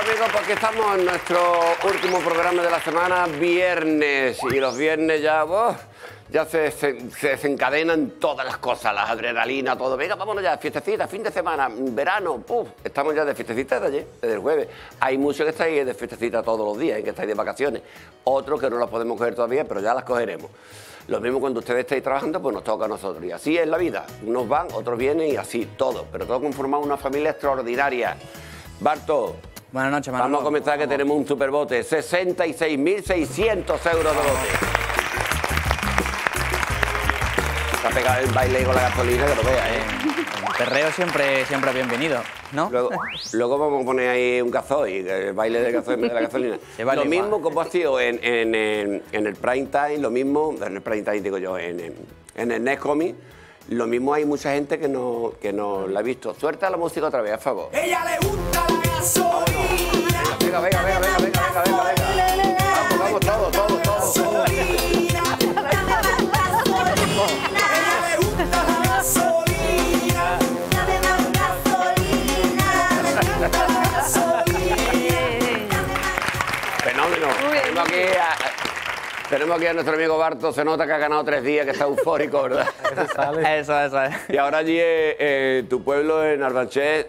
amigos, porque estamos en nuestro último programa de la semana, viernes. Y los viernes ya, se desencadenan todas las cosas, las adrenalinas, todo. Venga, vámonos ya, fiestecita, fin de semana, verano, ¡puf! Estamos ya de fiestecita de ayer, desde el jueves. Hay muchos que estáis de fiestecita todos los días, que estáis de vacaciones. Otros que no las podemos coger todavía, pero ya las cogeremos. Lo mismo cuando ustedes estáis trabajando, pues nos toca a nosotros. Y así es la vida. Unos van, otros vienen y así, todo. Pero todo conformado una familia extraordinaria. Barto, buenas noches, Manolo. Vamos a comenzar, que tenemos un superbote. 66.600 euros de bote. Se ha pegado el baile con la gasolina, que lo vea, ¿eh? El perreo siempre bienvenido, ¿no? Luego vamos a poner ahí un gasoil, el baile de gasoil de la gasolina. Lo mismo como ha sido en el prime time, lo mismo, en el prime time digo yo, en el Next Comic. Lo mismo hay mucha gente que no la ha visto. Suelta la música otra vez, a favor. Ella le gusta la gasolina. Venga, venga, venga, venga, venga, venga, venga, venga. Vamos, vamos, todo, todo, todo. Ella le gusta la gasolina. Dame más gasolina. Dame más gasolina. Fenómeno. Tenemos aquí a nuestro amigo Barto, se nota que ha ganado 3 días, que está eufórico, ¿verdad? Eso. Y ahora allí, tu pueblo en Albanchés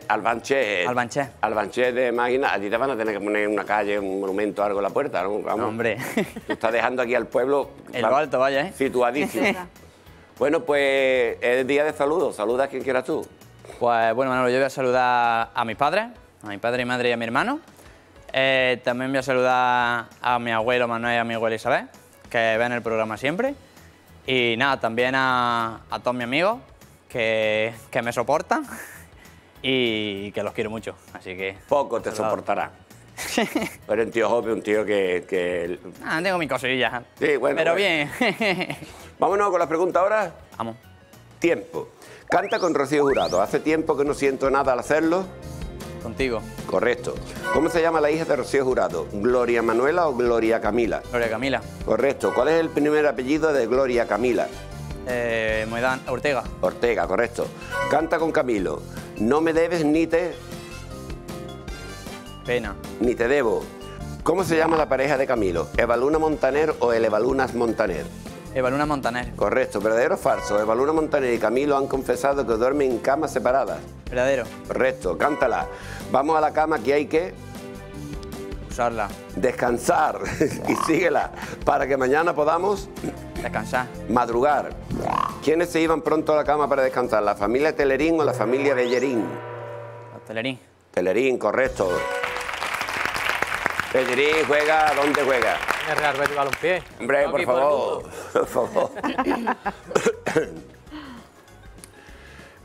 de Máquina, allí te van a tener que poner una calle, un monumento, algo en la puerta, ¿no? Vamos. No, hombre. Tú estás dejando aquí al pueblo... El alto, vaya, ¿eh? Situadísimo. Bueno, pues es día de saludos, saluda a quien quieras tú. Pues bueno, Manolo, yo voy a saludar a mis padres, a mi padre y madre y a mi hermano. También voy a saludar a mi abuelo Manuel y a mi abuela Isabel, que ven el programa siempre. Y nada, también a todos mis amigos que me soportan y que los quiero mucho, así que... Poco te soportará. Pero un tío joven, un tío que... Ah, tengo mis cosillas. Sí, bueno. Pero bueno. Bien. Vámonos con las preguntas ahora. Vamos. Tiempo. Canta con Rocío Jurado. Hace tiempo que no siento nada al hacerlo. Contigo. Correcto. ¿Cómo se llama la hija de Rocío Jurado? ¿Gloria Manuela o Gloria Camila? Gloria Camila. Correcto. ¿Cuál es el primer apellido de Gloria Camila? Meghan Ortega. Ortega, correcto. Canta con Camilo. No me debes ni te... Pena. Ni te debo. ¿Cómo se llama la pareja de Camilo? ¿Evaluna Montaner o el Evalunas Montaner? Evaluna Montaner. Correcto. ¿Verdadero o falso? Evaluna Montaner y Camilo han confesado que duermen en camas separadas. Verdadero. Correcto. Cántala. Vamos a la cama, que hay que... usarla. Descansar. Y síguela. Para que mañana podamos... descansar. Madrugar. ¿Quiénes se iban pronto a la cama para descansar? ¿La familia Telerín o la familia Bellerín? Los Telerín. Telerín, correcto. Pellerín juega, ¿dónde juega? El Real Betis Balompié. Hombre, por favor. Por favor.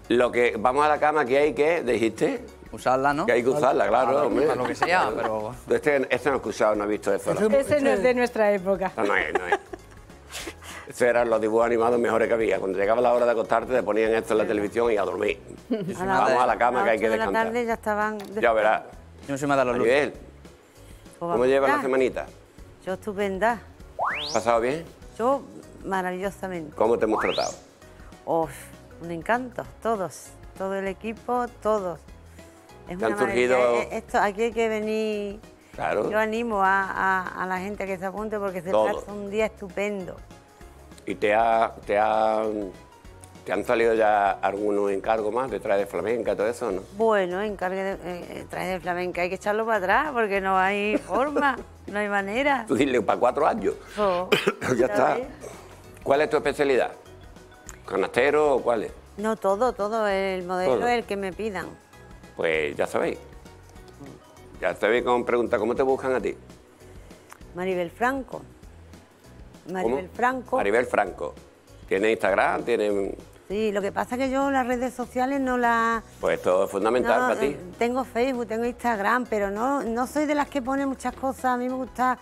Lo que vamos a la cama, que hay que, dijiste, usarla, ¿no? Que hay que usarla, claro, hombre. Lo que sea, pero este no he escuchado, no he visto eso. Ese no es de nuestra época. No es. Esos eran los dibujos animados mejores que había. Cuando llegaba la hora de acostarte, te ponían esto en la televisión y a dormir. Vamos a la cama, que hay que descansar. A las 8 de la tarde ya estaban. Ya verás. Yo no sé más dar los luces. ¿Cómo llevas la semanita? Yo estupenda. ¿Has pasado bien? Yo maravillosamente. ¿Cómo te hemos tratado? Uf, un encanto, todos. Todo el equipo, todos. Es una maravilla. Esto, aquí hay que venir... Claro. Yo animo a la gente que se apunte porque se trata un día estupendo. ¿Y te han salido ya algunos encargos más de trajes de flamenca, todo eso, no? Bueno, trajes de flamenca hay que echarlo para atrás porque no hay forma, no hay manera. Tú dile, para 4 años. Oh, ya está. Vez. ¿Cuál es tu especialidad? ¿Canastero o cuál es? No, todo. El modelo todo. Es el que me pidan. Pues ya sabéis. Ya sabéis con pregunta, ¿cómo te buscan a ti? Maribel Franco. Maribel ¿Cómo? Franco. Maribel Franco. ¿Tiene Instagram? ¿Tiene...? Sí, lo que pasa es que yo las redes sociales no las... Pues esto es fundamental para ti. Tengo Facebook, tengo Instagram, pero no soy de las que pone muchas cosas. A mí me gusta...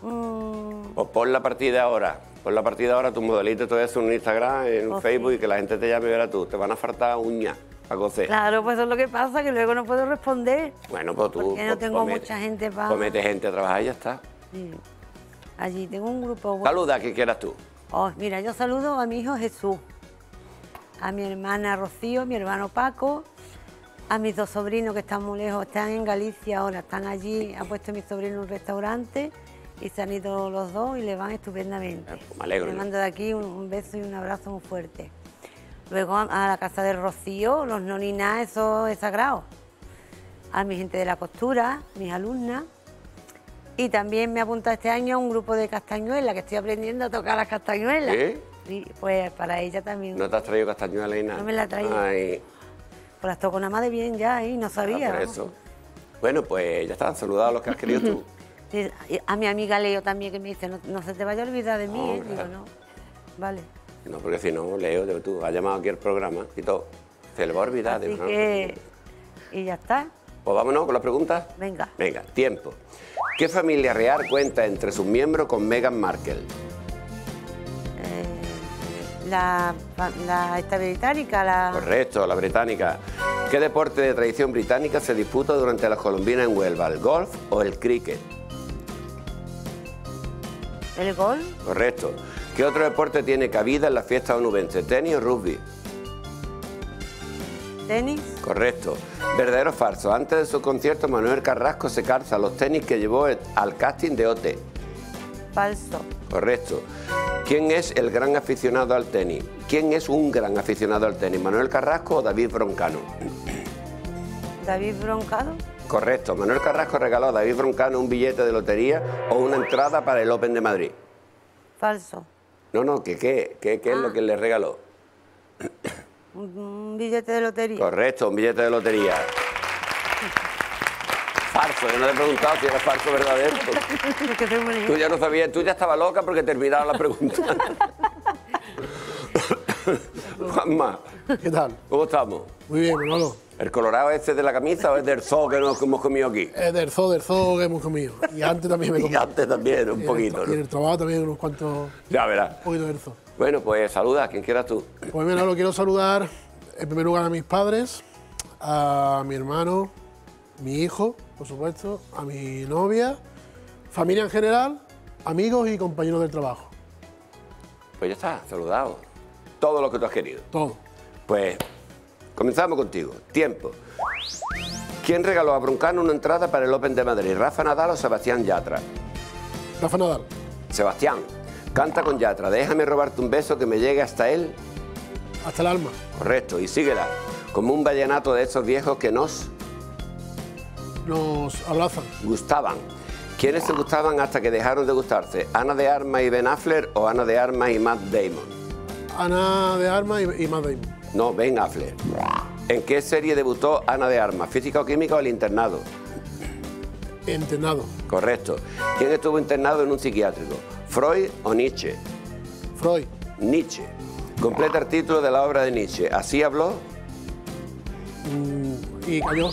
Pues pon la partida ahora. Pon la partida ahora, tu modelito, todo eso en un Instagram, en un Facebook, sí. Y que la gente te llame y verá tú. Te van a faltar uñas para coser. Claro, pues eso es lo que pasa, que luego no puedo responder. Bueno, pues tú... Porque no tengo mucha gente para... Pues mete gente a trabajar y ya está. Sí. Allí tengo un grupo... Saluda, que quieras tú. Oh, mira, yo saludo a mi hijo Jesús, a mi hermana Rocío, a mi hermano Paco, a mis dos sobrinos que están muy lejos, están en Galicia ahora, están allí, ha puesto mi sobrino un restaurante y se han ido los dos y le van estupendamente. Pues me alegro. Le mando de aquí un beso y un abrazo muy fuerte. Luego a la casa de Rocío, los noninas, eso es sagrado. A mi gente de la costura, mis alumnas. Y también me he apuntado este año a un grupo de castañuelas, que estoy aprendiendo a tocar las castañuelas. ¿Eh? Y pues para ella también. ¿No te has traído castañuelas y nada? No me las he traído. Ay. Pues las toco nada más de bien ya, y no sabía. Por eso. Bueno, pues ya están saludados los que has querido tú. A mi amiga Leo también, que me dice, no se te vaya a olvidar de mí, digo, no. Vale. No, porque si no, Leo, tú has llamado aquí al programa y todo. Se le va a olvidar. Así que... Y ya está. Pues vámonos con las preguntas. Venga. Venga, tiempo. ¿Qué familia real cuenta entre sus miembros con Meghan Markle? Esta británica, la... Correcto, la británica. ¿Qué deporte de tradición británica se disputa durante las colombinas en Huelva? ¿El golf o el cricket? ¿El golf? Correcto. ¿Qué otro deporte tiene cabida en las fiestas onubenses? ¿Tenis o rugby? ¿Tenis? Correcto. ¿Verdadero o falso? Antes de su concierto, Manuel Carrasco se calza los tenis que llevó al casting de OT. Falso. Correcto. ¿Quién es el gran aficionado al tenis? ¿Quién es un gran aficionado al tenis? ¿Manuel Carrasco o David Broncano? ¿David Broncano? Correcto. Manuel Carrasco regaló a David Broncano un billete de lotería o una entrada para el Open de Madrid. Falso. No, no, ¿qué es lo que le regaló? Un billete de lotería. Correcto, un billete de lotería. Falso, yo no te he preguntado si era falso o verdadero. Tú ya no sabías, tú ya estabas loca porque terminaba la pregunta. Juanma, ¿qué tal? ¿Cómo estamos? Muy bien, hermano. ¿El colorado este de la camisa o es del zoo que nos hemos comido aquí? Es del zoo que hemos comido. Y antes también me comí. Y antes también, un poquito, ¿no? Y en el trabajo también unos cuantos... Ya verás. Un poquito del zoo. Bueno, pues saluda a quien quieras tú. Pues mira, lo quiero saludar en primer lugar a mis padres, a mi hermano, mi hijo, por supuesto, a mi novia, familia en general, amigos y compañeros del trabajo. Pues ya está, saludado. Todo lo que tú has querido. Todo. Pues comenzamos contigo. Tiempo. ¿Quién regaló a Broncano una entrada para el Open de Madrid? ¿Rafa Nadal o Sebastián Yatra? Rafa Nadal. Sebastián. Canta con Yatra. Déjame robarte un beso que me llegue hasta él. Hasta el alma. Correcto. Y síguela. Como un vallenato de esos viejos que nos abrazan. Gustaban. ¿Quiénes se gustaban hasta que dejaron de gustarse? ¿Ana de Arma y Ben Affleck o Ana de Arma y Matt Damon? Ana de Arma y Matt Damon. No, Ben Affleck. ¿En qué serie debutó Ana de Arma? ¿Física o química o el internado? Internado. Correcto. ¿Quién estuvo internado en un psiquiátrico? ¿Freud o Nietzsche? Freud. Nietzsche. Completa el título de la obra de Nietzsche. ¿Así habló? Y cayó.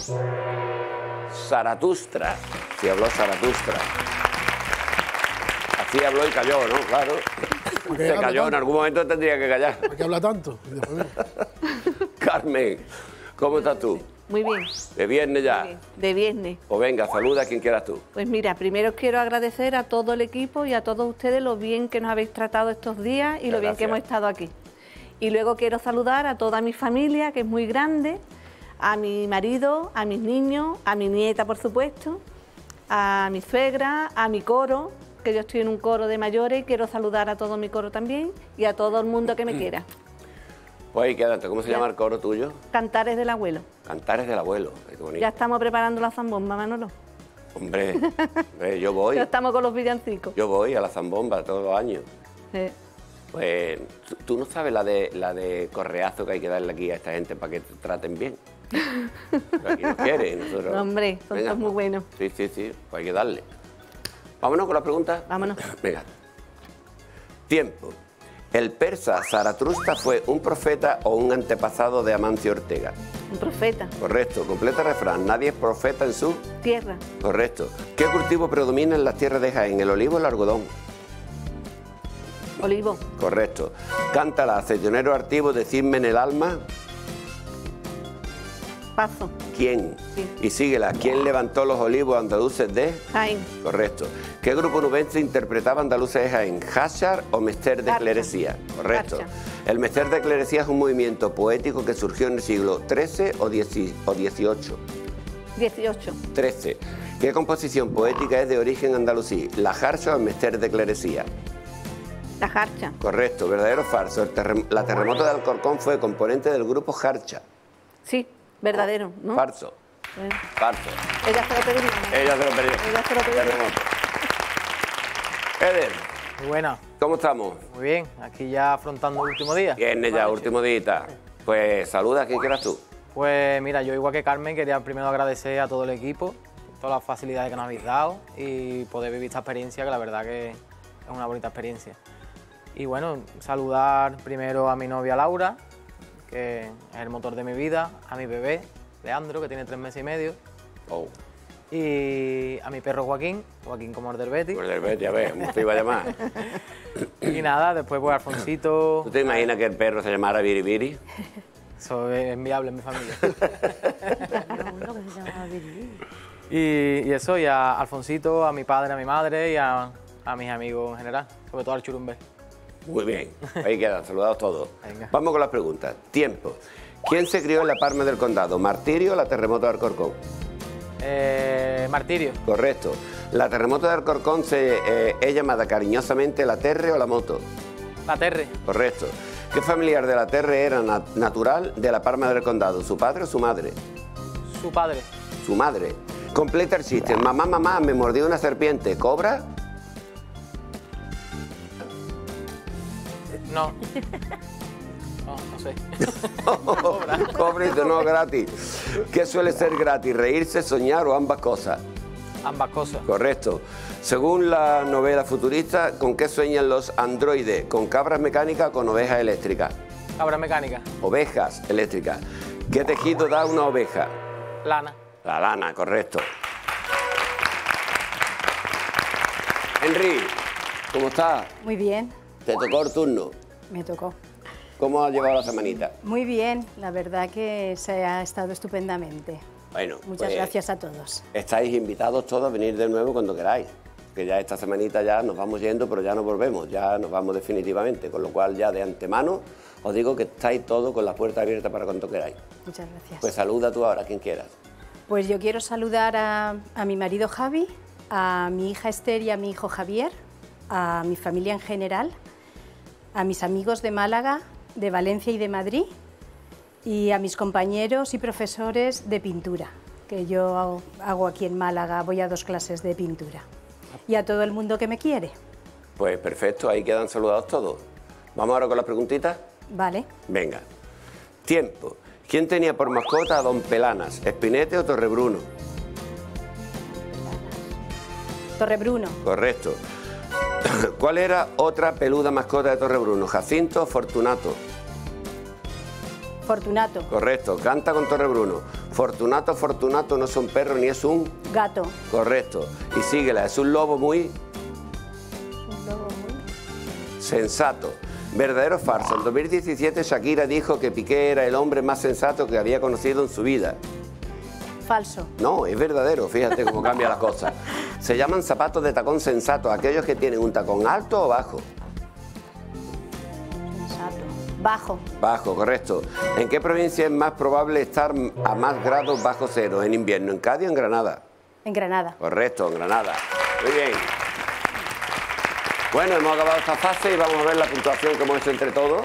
Zaratustra. Así habló Zaratustra. Así habló y cayó, ¿no? Claro. Se cayó, en algún momento tendría que callar. ¿Por qué habla tanto? Carmen, ¿cómo estás tú? Muy bien. ¿De viernes ya? Bien. De viernes. Pues venga, saluda a quien quieras tú. Pues mira, primero quiero agradecer a todo el equipo y a todos ustedes lo bien que nos habéis tratado estos días y lo bien que hemos estado aquí. Y luego quiero saludar a toda mi familia, que es muy grande, a mi marido, a mis niños, a mi nieta, por supuesto, a mi suegra, a mi coro, que yo estoy en un coro de mayores y quiero saludar a todo mi coro también y a todo el mundo que me quiera. Pues ahí quédate, ¿cómo se llama el coro tuyo? Cantares del Abuelo. Cantares del Abuelo, qué bonito. Ya estamos preparando la zambomba, Manolo. Hombre, yo voy. Ya estamos con los villancicos. Yo voy a la zambomba todos los años. Sí. Pues, ¿tú no sabes la de correazo que hay que darle aquí a esta gente para que te traten bien? Pero aquí nos quiere, nosotros... No, hombre, son todos muy buenos. Sí, pues hay que darle. Vámonos con las preguntas. Vámonos. Venga. Tiempo. ¿El persa Zaratustra fue un profeta o un antepasado de Amancio Ortega? Un profeta. Correcto. Completa refrán. Nadie es profeta en su... tierra. Correcto. ¿Qué cultivo predomina en las tierras de Jaén? ¿El olivo o el algodón? Olivo. Correcto. Cántala, aceitunero artivo, decidme en el alma... Paso. quién. Sí. Y síguela. ¿Quién levantó los olivos andaluces de...? Jaén. Correcto. ¿Qué grupo nubense interpretaba andaluces de Jaén? ¿Jarcha o Mester de Clerecía? Correcto. Jarcha. El Mester de Clerecía es un movimiento poético que surgió en el siglo XIII o XVIII. 18. 13. ¿Qué composición poética es de origen andalusí? ¿La Jarcha o el Mester de Clerecía? La Jarcha. Correcto. ¿Verdadero o falso? La Terremoto de Alcorcón fue componente del grupo Jarcha. Sí, verdadero, ¿no? Falso. Falso. Ella se lo perdió. Ella se lo perdió. Ella se lo perdió. Terremoto. Eder. Muy buena. ¿Cómo estamos? Muy bien. Aquí ya afrontando el último día. Viene ya, último día. Pues saluda a quien quieras tú. Pues mira, yo igual que Carmen quería primero agradecer a todo el equipo, todas las facilidades que nos habéis dado y poder vivir esta experiencia, que la verdad que es una bonita experiencia. Y bueno, saludar primero a mi novia Laura, que es el motor de mi vida, a mi bebé, Leandro, que tiene 3 meses y medio. Oh. Y a mi perro Joaquín, Joaquín como el del Betis. Como el del Betis, a ver, ¿cómo te iba a llamar? Y nada, después pues Alfonsito... ¿Tú te imaginas que el perro se llamara Biribiri? Eso es enviable en mi familia. Y eso, y a Alfonsito, a mi padre, a mi madre y a mis amigos en general, sobre todo al Churumbe. Muy bien, ahí quedan, saludados todos. Venga. Vamos con las preguntas. Tiempo. ¿Quién se crió en la Palma del Condado? ¿Martirio o la Terremoto de Alcorcón? Martirio. Correcto. ¿La Terremoto de Alcorcón es llamada cariñosamente la Terre o la Moto? La Terre. Correcto. ¿Qué familiar de la Terre era natural de la Palma del Condado? ¿Su padre o su madre? Su padre. Su madre. Completa el chiste. Mamá, mamá, me mordió una serpiente. ¿Cobra? No. No, no sé. Cobra. Cobra y no gratis. ¿Qué suele ser gratis? ¿Reírse, soñar o ambas cosas? Ambas cosas. Correcto. Según la novela futurista, ¿con qué sueñan los androides? ¿Con cabras mecánicas o con ovejas eléctricas? Cabras mecánicas. Ovejas eléctricas. ¿Qué tejido da una oveja? Lana. La lana, correcto. Henry, ¿cómo estás? Muy bien. ¿Te tocó el turno? Me tocó. ¿Cómo has llevado la semanita? Muy bien, la verdad que se ha estado estupendamente. Bueno, muchas gracias a todos. Estáis invitados todos a venir de nuevo cuando queráis, que ya esta semanita ya nos vamos yendo, pero ya no volvemos, ya nos vamos definitivamente, con lo cual ya de antemano os digo que estáis todos con la puerta abierta para cuando queráis. Muchas gracias. Pues saluda tú ahora, quien quieras. Pues yo quiero saludar a mi marido Javi, a mi hija Esther y a mi hijo Javier, a mi familia en general, a mis amigos de Málaga, de Valencia y de Madrid, y a mis compañeros y profesores de pintura, que yo hago aquí en Málaga, voy a 2 clases de pintura. Y a todo el mundo que me quiere. Pues perfecto, ahí quedan saludados todos. ¿Vamos ahora con las preguntitas? Vale. Venga. Tiempo. ¿Quién tenía por mascota a don Pelanas? ¿Espinete o Torrebruno? Torrebruno. Correcto. ¿Cuál era otra peluda mascota de Torrebruno? ¿Jacinto o Fortunato? Fortunato. Correcto. Canta con Torrebruno. Fortunato, Fortunato no es un perro ni es un... Gato. Correcto. Y síguela. Es un lobo muy... Un lobo muy... Sensato. ¿Verdadero o falso? En 2017 Shakira dijo que Piqué era el hombre más sensato que había conocido en su vida. Falso. No, es verdadero. Fíjate cómo cambia las cosas. Se llaman zapatos de tacón sensato, aquellos que tienen un tacón alto o bajo. Sensato. Bajo. Bajo, correcto. ¿En qué provincia es más probable estar a más grados bajo cero en invierno? ¿En Cádiz o en Granada? En Granada. Correcto, en Granada. Muy bien. Bueno, hemos acabado esta fase y vamos a ver la puntuación que hemos hecho entre todos.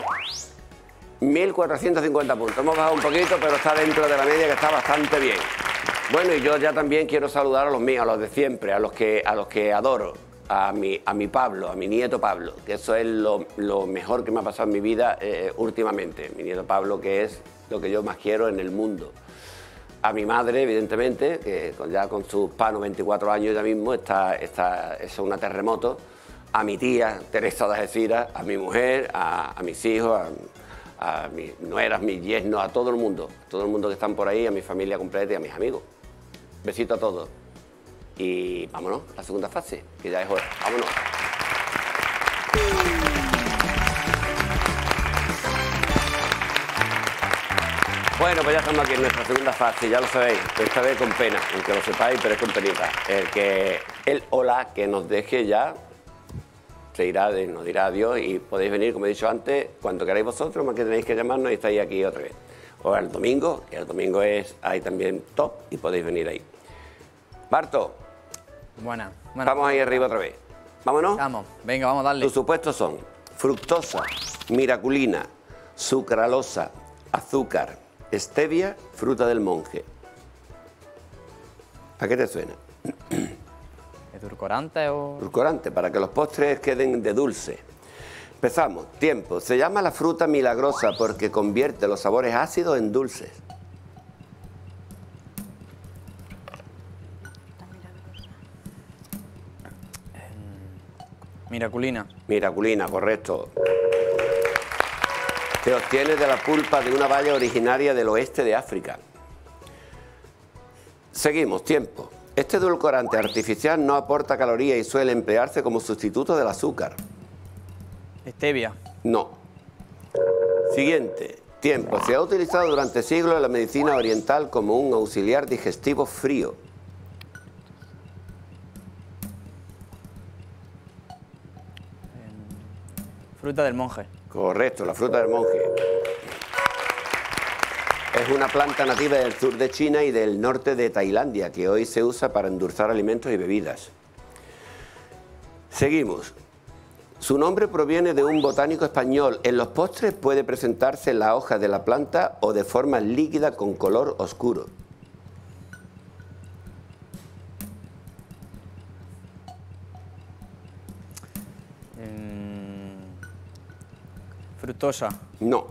1.450 puntos. Hemos bajado un poquito, pero está dentro de la media, que está bastante bien. Bueno, y yo ya también quiero saludar a los míos, a los de siempre, a los que adoro. A mi Pablo, a mi nieto Pablo, que eso es lo mejor que me ha pasado en mi vida últimamente. Mi nieto Pablo, que es lo que yo más quiero en el mundo. A mi madre, evidentemente, que ya con sus panos 24 años ya mismo, es una terremoto. A mi tía Teresa de Algeciras, a mi mujer, a mis hijos, a mis nueras, mis yernos, a todo el mundo que están por ahí, a mi familia completa y a mis amigos. Besito a todos. Y vámonos a la segunda fase, que ya es hora. Vámonos. Pues Bueno, pues ya estamos aquí en nuestra segunda fase, ya lo sabéis. Esta vez con pena, aunque lo sepáis, pero es con penita. El hola que nos deje ya se irá, nos dirá adiós y podéis venir, como he dicho antes, cuando queráis vosotros, más que tenéis que llamarnos y estáis aquí otra vez. O al domingo, que el domingo es ahí también top y podéis venir ahí. Barto. Buena. Vamos ahí arriba otra vez. Vámonos. Vamos, venga, vamos a darle. Tus supuestos son fructosa, miraculina, sucralosa, azúcar, stevia, fruta del monje. ¿A qué te suena? ¿Edulcorante o...? Edulcorante, para que los postres queden de dulce. Empezamos. Tiempo. Se llama la fruta milagrosa porque convierte los sabores ácidos en dulces. Miraculina. Miraculina, correcto. Se obtiene de la pulpa de una baya originaria del oeste de África. Seguimos, tiempo. Este edulcorante artificial no aporta calorías y suele emplearse como sustituto del azúcar. Stevia. No. Siguiente, tiempo. Se ha utilizado durante siglos en la medicina oriental como un auxiliar digestivo frío. Fruta del monje. Correcto, la fruta del monje. Es una planta nativa del sur de China y del norte de Tailandia, que hoy se usa para endulzar alimentos y bebidas. Seguimos. Su nombre proviene de un botánico español. En los postres puede presentarse la hoja de la planta o de forma líquida con color oscuro. Fructosa. No.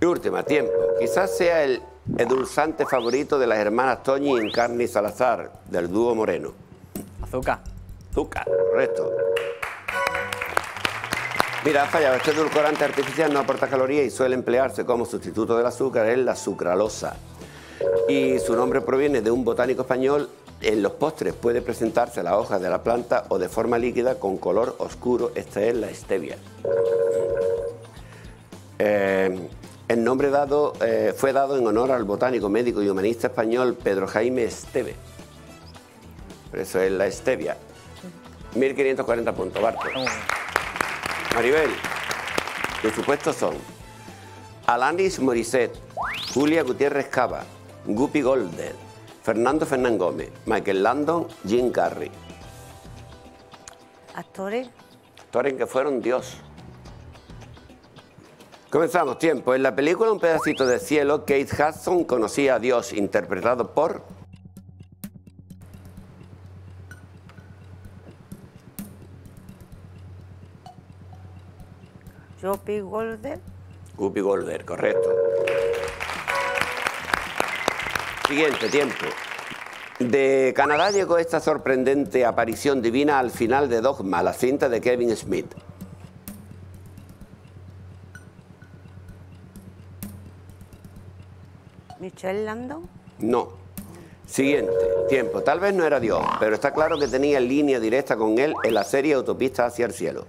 Y última, tiempo. Quizás sea el edulzante favorito de las hermanas Toñi y Encarni Salazar, del dúo Moreno. Azúcar. Azúcar, correcto. Mira, fallado. Este edulcorante artificial no aporta calorías y suele emplearse como sustituto del azúcar en la sucralosa. Y su nombre proviene de un botánico español. En los postres puede presentarse la hoja de la planta o de forma líquida con color oscuro. Esta es la stevia. El nombre dado, fue dado en honor al botánico, médico y humanista español Pedro Jaime Esteve. Por eso es la stevia. 1540 puntos, Barto. Maribel, los supuestos son Alanis Morissette, Julia Gutiérrez Cava, Whoopi Goldberg, Fernando Fernán Gómez, Michael Landon, Jim Carrey. ¿Actores? Actores que fueron Dios. Comenzamos, tiempo. En la película Un pedacito de cielo, Kate Hudson conocía a Dios, interpretado por... Whoopi Goldberg. Whoopi Goldberg, correcto. Siguiente, tiempo. De Canadá llegó esta sorprendente aparición divina al final de Dogma, la cinta de Kevin Smith. ¿Michael Landon? No. Siguiente, tiempo. Tal vez no era Dios, pero está claro que tenía línea directa con él en la serie Autopista hacia el cielo.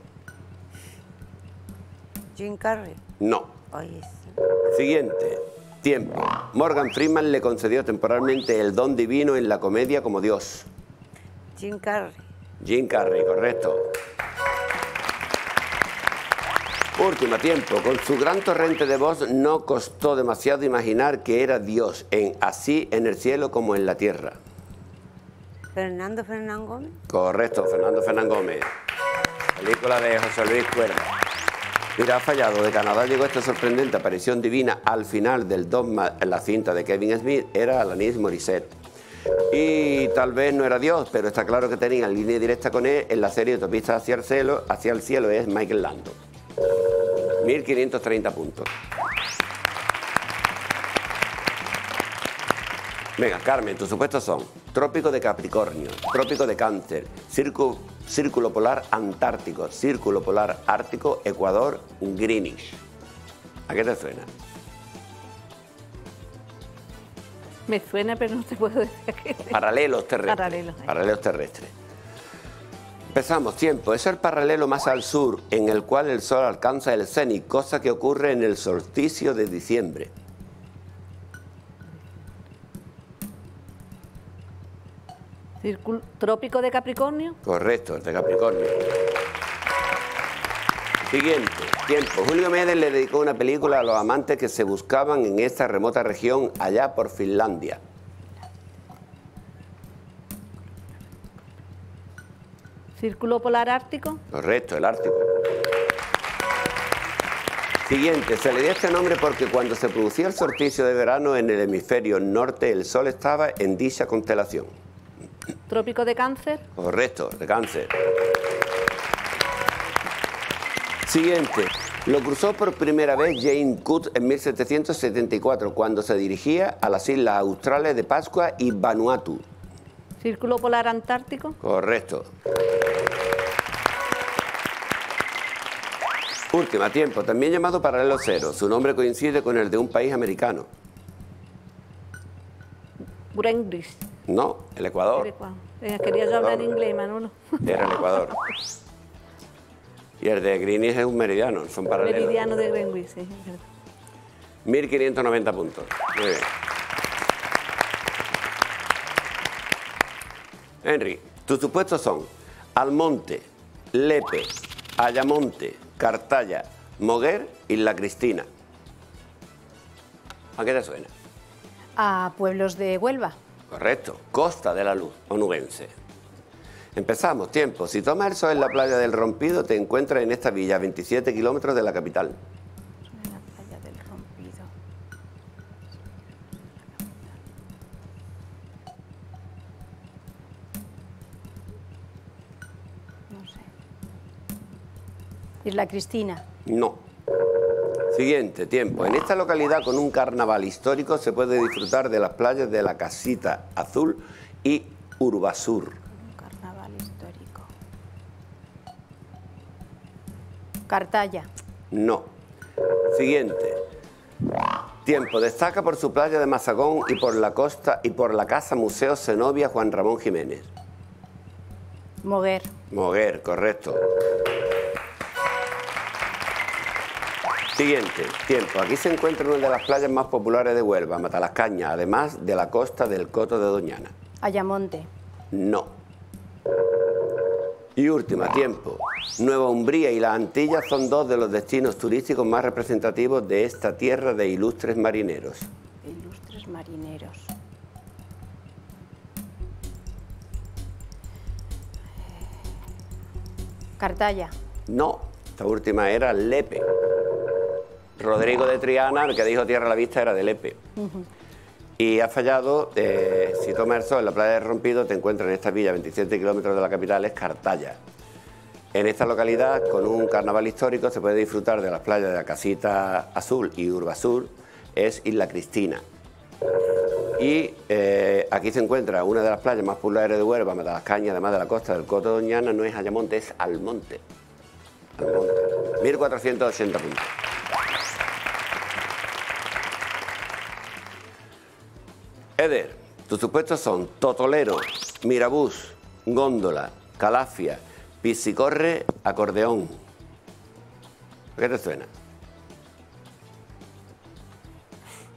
Jim Carrey. No. Oye, sí. Siguiente, tiempo. Morgan Freeman le concedió temporalmente el don divino en la comedia como Dios. Jim Carrey. Jim Carrey, correcto. Último, tiempo. Con su gran torrente de voz no costó demasiado imaginar que era Dios, así en el cielo como en la tierra. Fernando Fernán Gómez. Correcto, Fernando Fernán Gómez. Película de José Luis Cuerda. Mira, ha fallado. De Canadá llegó esta sorprendente aparición divina al final del Dogma, en la cinta de Kevin Smith, era Alanis Morissette. Y tal vez no era Dios, pero está claro que tenía línea directa con él en la serie Autopista hacia el cielo es Michael Landon. 1530 puntos. Venga, Carmen, tus supuestos son Trópico de Capricornio, Trópico de Cáncer, Círculo Polar Antártico, Círculo Polar Ártico, Ecuador, Greenwich. ¿A qué te suena? Me suena, pero no te puedo decir qué. Paralelos terrestres. Paralelos terrestres. Empezamos, tiempo. Es el paralelo más al sur, en el cual el sol alcanza el cenit, cosa que ocurre en el solsticio de diciembre. ¿Trópico de Capricornio? Correcto, de Capricornio. Siguiente, tiempo. Julio Méndez le dedicó una película a los amantes que se buscaban en esta remota región, allá por Finlandia. ¿Círculo polar ártico? Correcto, el Ártico. Siguiente, se le dio este nombre porque cuando se producía el solsticio de verano en el hemisferio norte, el sol estaba en dicha constelación. ¿Trópico de Cáncer? Correcto, de Cáncer. Siguiente, lo cruzó por primera vez Jane Cook en 1774, cuando se dirigía a las Islas Australes de Pascua y Vanuatu. ¿Círculo polar antártico? Correcto. Última, tiempo, también llamado paralelo cero. Su nombre coincide con el de un país americano. Greenwich. No, el Ecuador. El Ecuador. Quería yo hablar en inglés, Manolo. Era el Ecuador. Y el de Greenwich es un meridiano, son paralelos. Meridiano de Greenwich, sí. 1590 puntos. Muy bien. Henry, tus supuestos son Almonte, Lepe, Ayamonte, Cartaya, Moguer y La Cristina. ¿A qué te suena? A pueblos de Huelva. Correcto, Costa de la Luz, onubense. Empezamos, tiempo. Si tomas el sol en la playa del Rompido, te encuentras en esta villa, 27 kilómetros de la capital. En la playa del Rompido. No sé. Isla Cristina. No. Siguiente, tiempo. En esta localidad con un carnaval histórico se puede disfrutar de las playas de La Casita Azul y Urbasur. Cartaya. No. Siguiente. Tiempo. Destaca por su playa de Mazagón y por la costa y por la casa museo Zenobia Juan Ramón Jiménez. Moguer. Moguer, correcto. Siguiente. Tiempo. Aquí se encuentra una de las playas más populares de Huelva, Matalascaña, además de la costa del Coto de Doñana. Ayamonte. No. Y última, tiempo. Nueva Umbría y las Antillas son dos de los destinos turísticos más representativos de esta tierra de ilustres marineros. Ilustres marineros. Cartaya. No, esta última era Lepe. Rodrigo de Triana, el que dijo Tierra a la Vista, era de Lepe. Y ha fallado, si tomas el sol en la playa de Rompido, te encuentras en esta villa, 27 kilómetros de la capital, es Cartaya. En esta localidad, con un carnaval histórico, se puede disfrutar de las playas de La Casita Azul y Urbasur, es Isla Cristina. Y aquí se encuentra una de las playas más populares de Huelva, Matalascaña, además de la costa del Coto de Doñana, no es Ayamonte, es Almonte. Almonte. 1480 puntos. Eder, tus supuestos son Totolero, Mirabús, Góndola, Calafia, Piscicorre, Acordeón. ¿Qué te suena?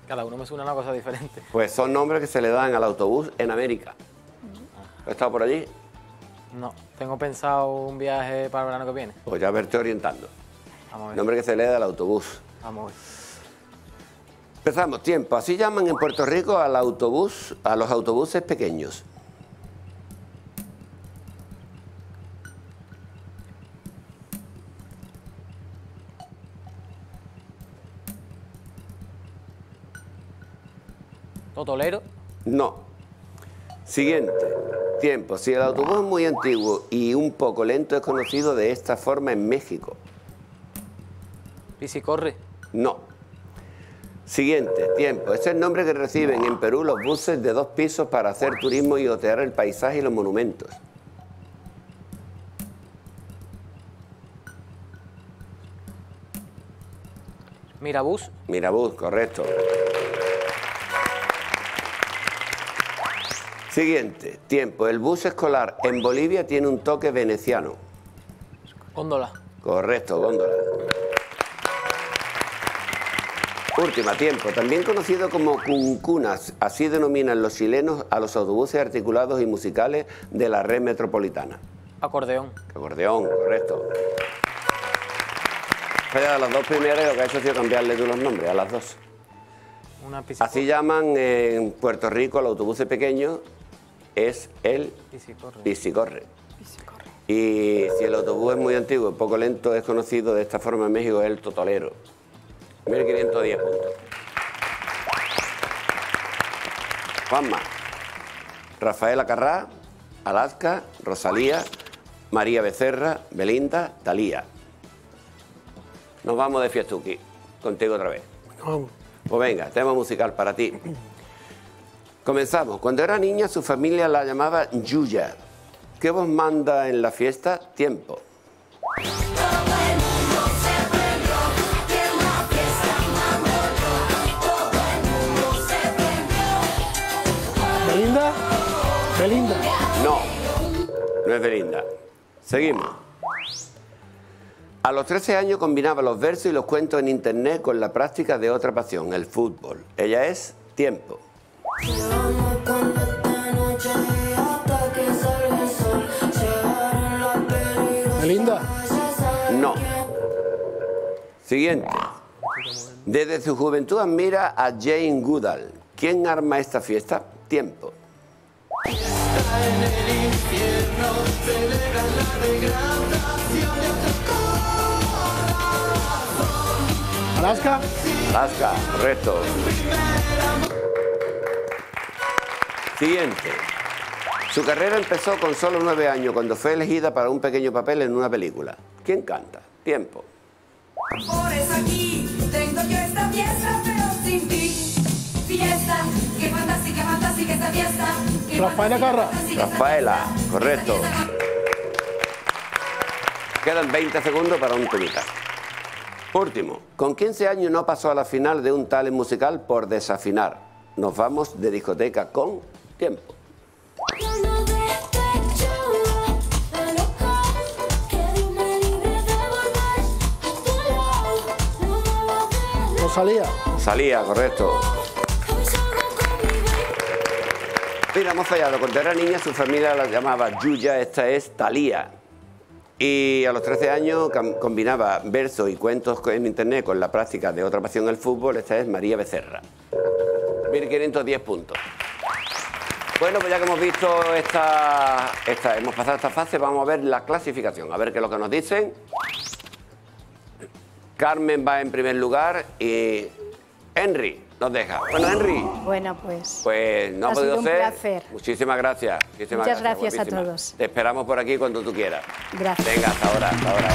Cada uno me suena una cosa diferente. Pues son nombres que se le dan al autobús en América. ¿Has estado por allí? No, tengo pensado un viaje para el verano que viene. Pues ya verte orientando. Vamos a ver. Nombre que se le da al autobús. Vamos a ver. Empezamos, tiempo. Así llaman en Puerto Rico al autobús, a los autobuses pequeños. ¿Totolero? No. Siguiente, tiempo. Si el autobús es muy antiguo y un poco lento, es conocido de esta forma en México. ¿Piscicorre? No. Siguiente, tiempo. Este es el nombre que reciben en Perú los buses de 2 pisos para hacer turismo y otear el paisaje y los monumentos. ¿Mirabús? Mirabús, correcto. Siguiente, tiempo. El bus escolar en Bolivia tiene un toque veneciano. Góndola. Correcto, góndola. Última Tiempo, también conocido como cuncunas, así denominan los chilenos a los autobuses articulados y musicales de la red metropolitana. Acordeón. Acordeón, correcto. Falla de las dos primeras, lo que ha hecho ha sido cambiarle tú los nombres, a las dos. Así llaman en Puerto Rico al autobús pequeño, es el bicicorre. Y si el autobús es muy antiguo y poco lento, es conocido de esta forma en México, es el totolero. 1510 puntos. Juanma, Rafaela Carrá, Alaska, Rosalía, María Becerra, Belinda, Talía. Nos vamos de fiestuki, contigo otra vez. Vamos. Pues venga, tema musical para ti. Comenzamos. Cuando era niña, su familia la llamaba Yuya. ¿Qué voz manda en la fiesta? Tiempo. ¿Belinda? ¿Belinda? No, no es Belinda. Seguimos. A los 13 años combinaba los versos y los cuentos en internet con la práctica de otra pasión, el fútbol. Ella es Tiempo. ¿Belinda? No. Siguiente. Desde su juventud admira a Jane Goodall. ¿Quién arma esta fiesta? Tiempo. Está en el infierno, celebra la degradación de tu corazón. ¿Alaska? Alaska, correcto. Siguiente. Su carrera empezó con solo 9 años cuando fue elegida para un pequeño papel en una película. ¿Quién canta? Tiempo. Por eso aquí tengo yo esta fiesta, pero sin ti. Fiesta, qué fantástica, fantástica esta fiesta. Rafaela Carra. Rafaela, correcto. Quedan 20 segundos para un temita. Último, con 15 años no pasó a la final de un talent musical por desafinar. Nos vamos de discoteca con Tiempo. Rosalía. Salía, correcto. Mira, hemos fallado. Cuando era niña su familia la llamaba Yuya, esta es Talía. Y a los 13 años combinaba versos y cuentos en internet con la práctica de otra pasión, el fútbol. Esta es María Becerra. 1510 puntos. Bueno, pues ya que hemos visto hemos pasado esta fase, vamos a ver la clasificación. A ver qué es lo que nos dicen. Carmen va en primer lugar y Henry nos deja. Bueno, Henry. Bueno, pues. Pues no ha podido sido un ser. Placer. Muchísimas gracias. Muchísimas Muchas gracias, gracias a todos. Te esperamos por aquí cuando tú quieras. Gracias. Venga, hasta ahora, hasta ahora.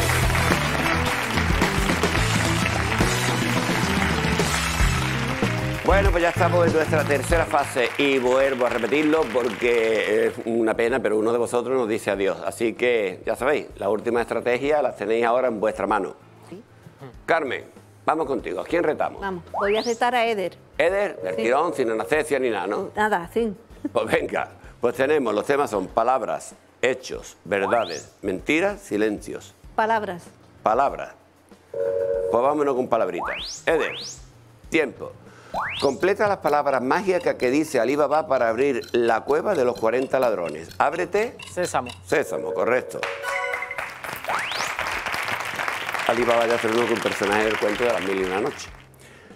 Bueno, pues ya estamos en nuestra tercera fase y vuelvo a repetirlo porque es una pena, pero uno de vosotros nos dice adiós. Así que ya sabéis, la última estrategia la tenéis ahora en vuestra mano. ¿Sí? Carmen. Vamos contigo. ¿A quién retamos? Vamos. Voy a retar a Eder. Eder, del tirón, sin anestesia ni nada, ¿no? Nada, sí. Pues venga. Pues tenemos, los temas son palabras, hechos, verdades, mentiras, silencios. Palabras. Palabras. Pues vámonos con palabritas. Eder, tiempo. Completa las palabras mágicas que dice Alibaba para abrir la cueva de los 40 ladrones. Ábrete. Sésamo. Sésamo, correcto. Alibaba ya se reunió con personaje del cuento de las mil y una noche.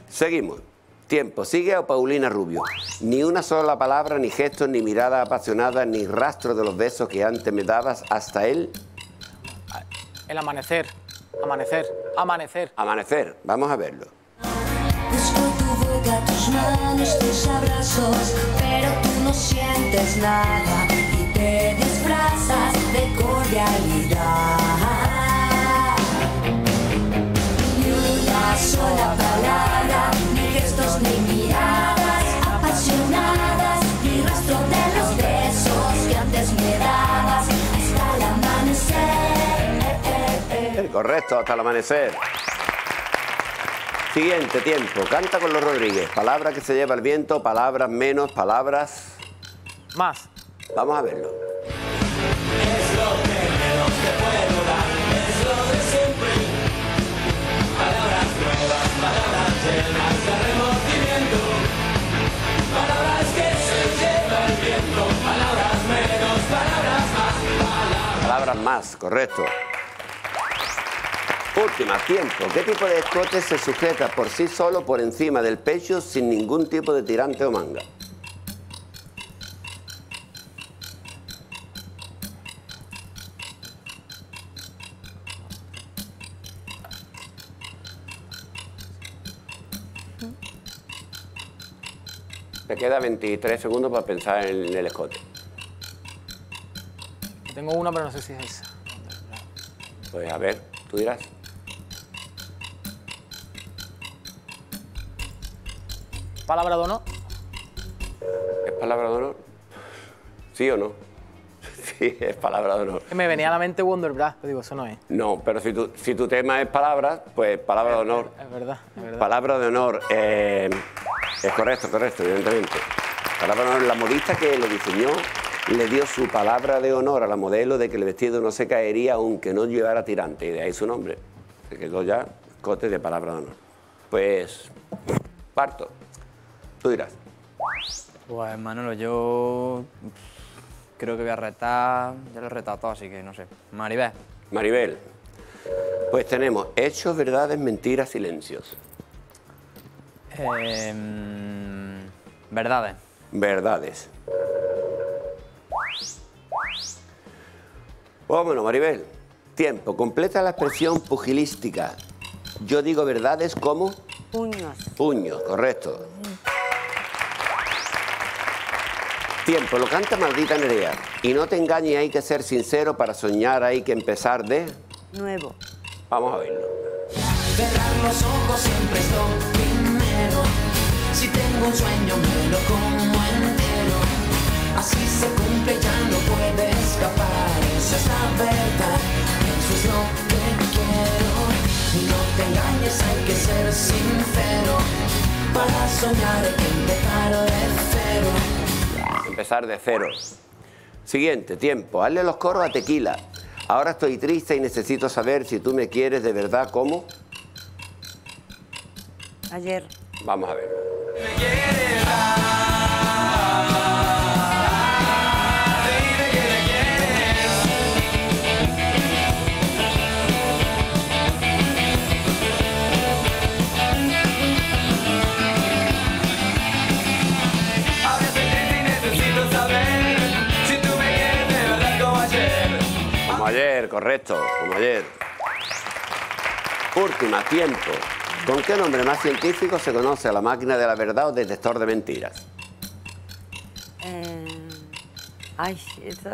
Seguimos. Tiempo. Sigue a Paulina Rubio. Ni una sola palabra, ni gesto, ni mirada apasionada, ni rastro de los besos que antes me dabas hasta él. El amanecer. Amanecer. Amanecer. Amanecer. Vamos a verlo. Busco tu boca, tus manos, tus abrazos, pero tú no sientes nada y te disfrazas de cordialidad. Sola palabra, ni gestos ni miradas apasionadas, ni rastro de los besos que antes me dabas hasta el amanecer. Correcto, hasta el amanecer. Siguiente tiempo, canta con los Rodríguez. Palabra que se lleva el viento, palabras menos, palabras más. Vamos a verlo. Es lo que menos te puedo dar, es lo de siempre. Palabras nuevas, palabras llenas. horas más, correcto. Última, tiempo. ¿Qué tipo de escote se sujeta por sí solo por encima del pecho sin ningún tipo de tirante o manga? Te queda 23 segundos para pensar en el escote. Tengo una, pero no sé si es esa. Pues a ver, tú dirás. ¿Palabra de honor? ¿Es palabra de honor? ¿Sí o no? Sí, es palabra de honor. Me venía a la mente Wonderbra, pero digo, eso no es. No, pero si tu tema es palabras, pues palabra de honor. Es verdad, es verdad. Palabra de honor, es correcto, correcto, evidentemente. Palabra de honor, la modista que lo diseñó le dio su palabra de honor a la modelo de que el vestido no se caería aunque no llevara tirante, y de ahí su nombre. Se quedó ya escote de palabra de honor. Pues, parto. Tú dirás. Pues, Manolo, yo creo que voy a retar... Ya lo he retado todo, así que no sé. Maribel. Maribel. Pues tenemos hechos, verdades, mentiras, silencios. Verdades. Verdades. Vámonos, Maribel. Tiempo. Completa la expresión pugilística. Yo digo verdades como... Puños. Puños, correcto. Tiempo, lo canta Maldita Nerea. Y no te engañes, hay que ser sincero, para soñar hay que empezar de... nuevo. Vamos a verlo. Cerrar los ojos siempre es lo primero. Si tengo un sueño me lo como entero. Así se cumple, ya no puede escapar. Eso es la verdad, eso es lo que quiero. Y no te engañes, hay que ser sincero. Para soñar hay que empezar de cero. Empezar de cero. Siguiente, tiempo. Hazle los coros a Tequila. Ahora estoy triste y necesito saber si tú me quieres de verdad como... ayer. Vamos a ver. Me quieres dar, dime que me quieres. A veces necesito saber si tú me quieres de verdad como ayer. Como ayer, correcto, como ayer. Última, tiempo. ¿Con qué nombre más científico se conoce a la máquina de la verdad o detector de mentiras? Ay, eso...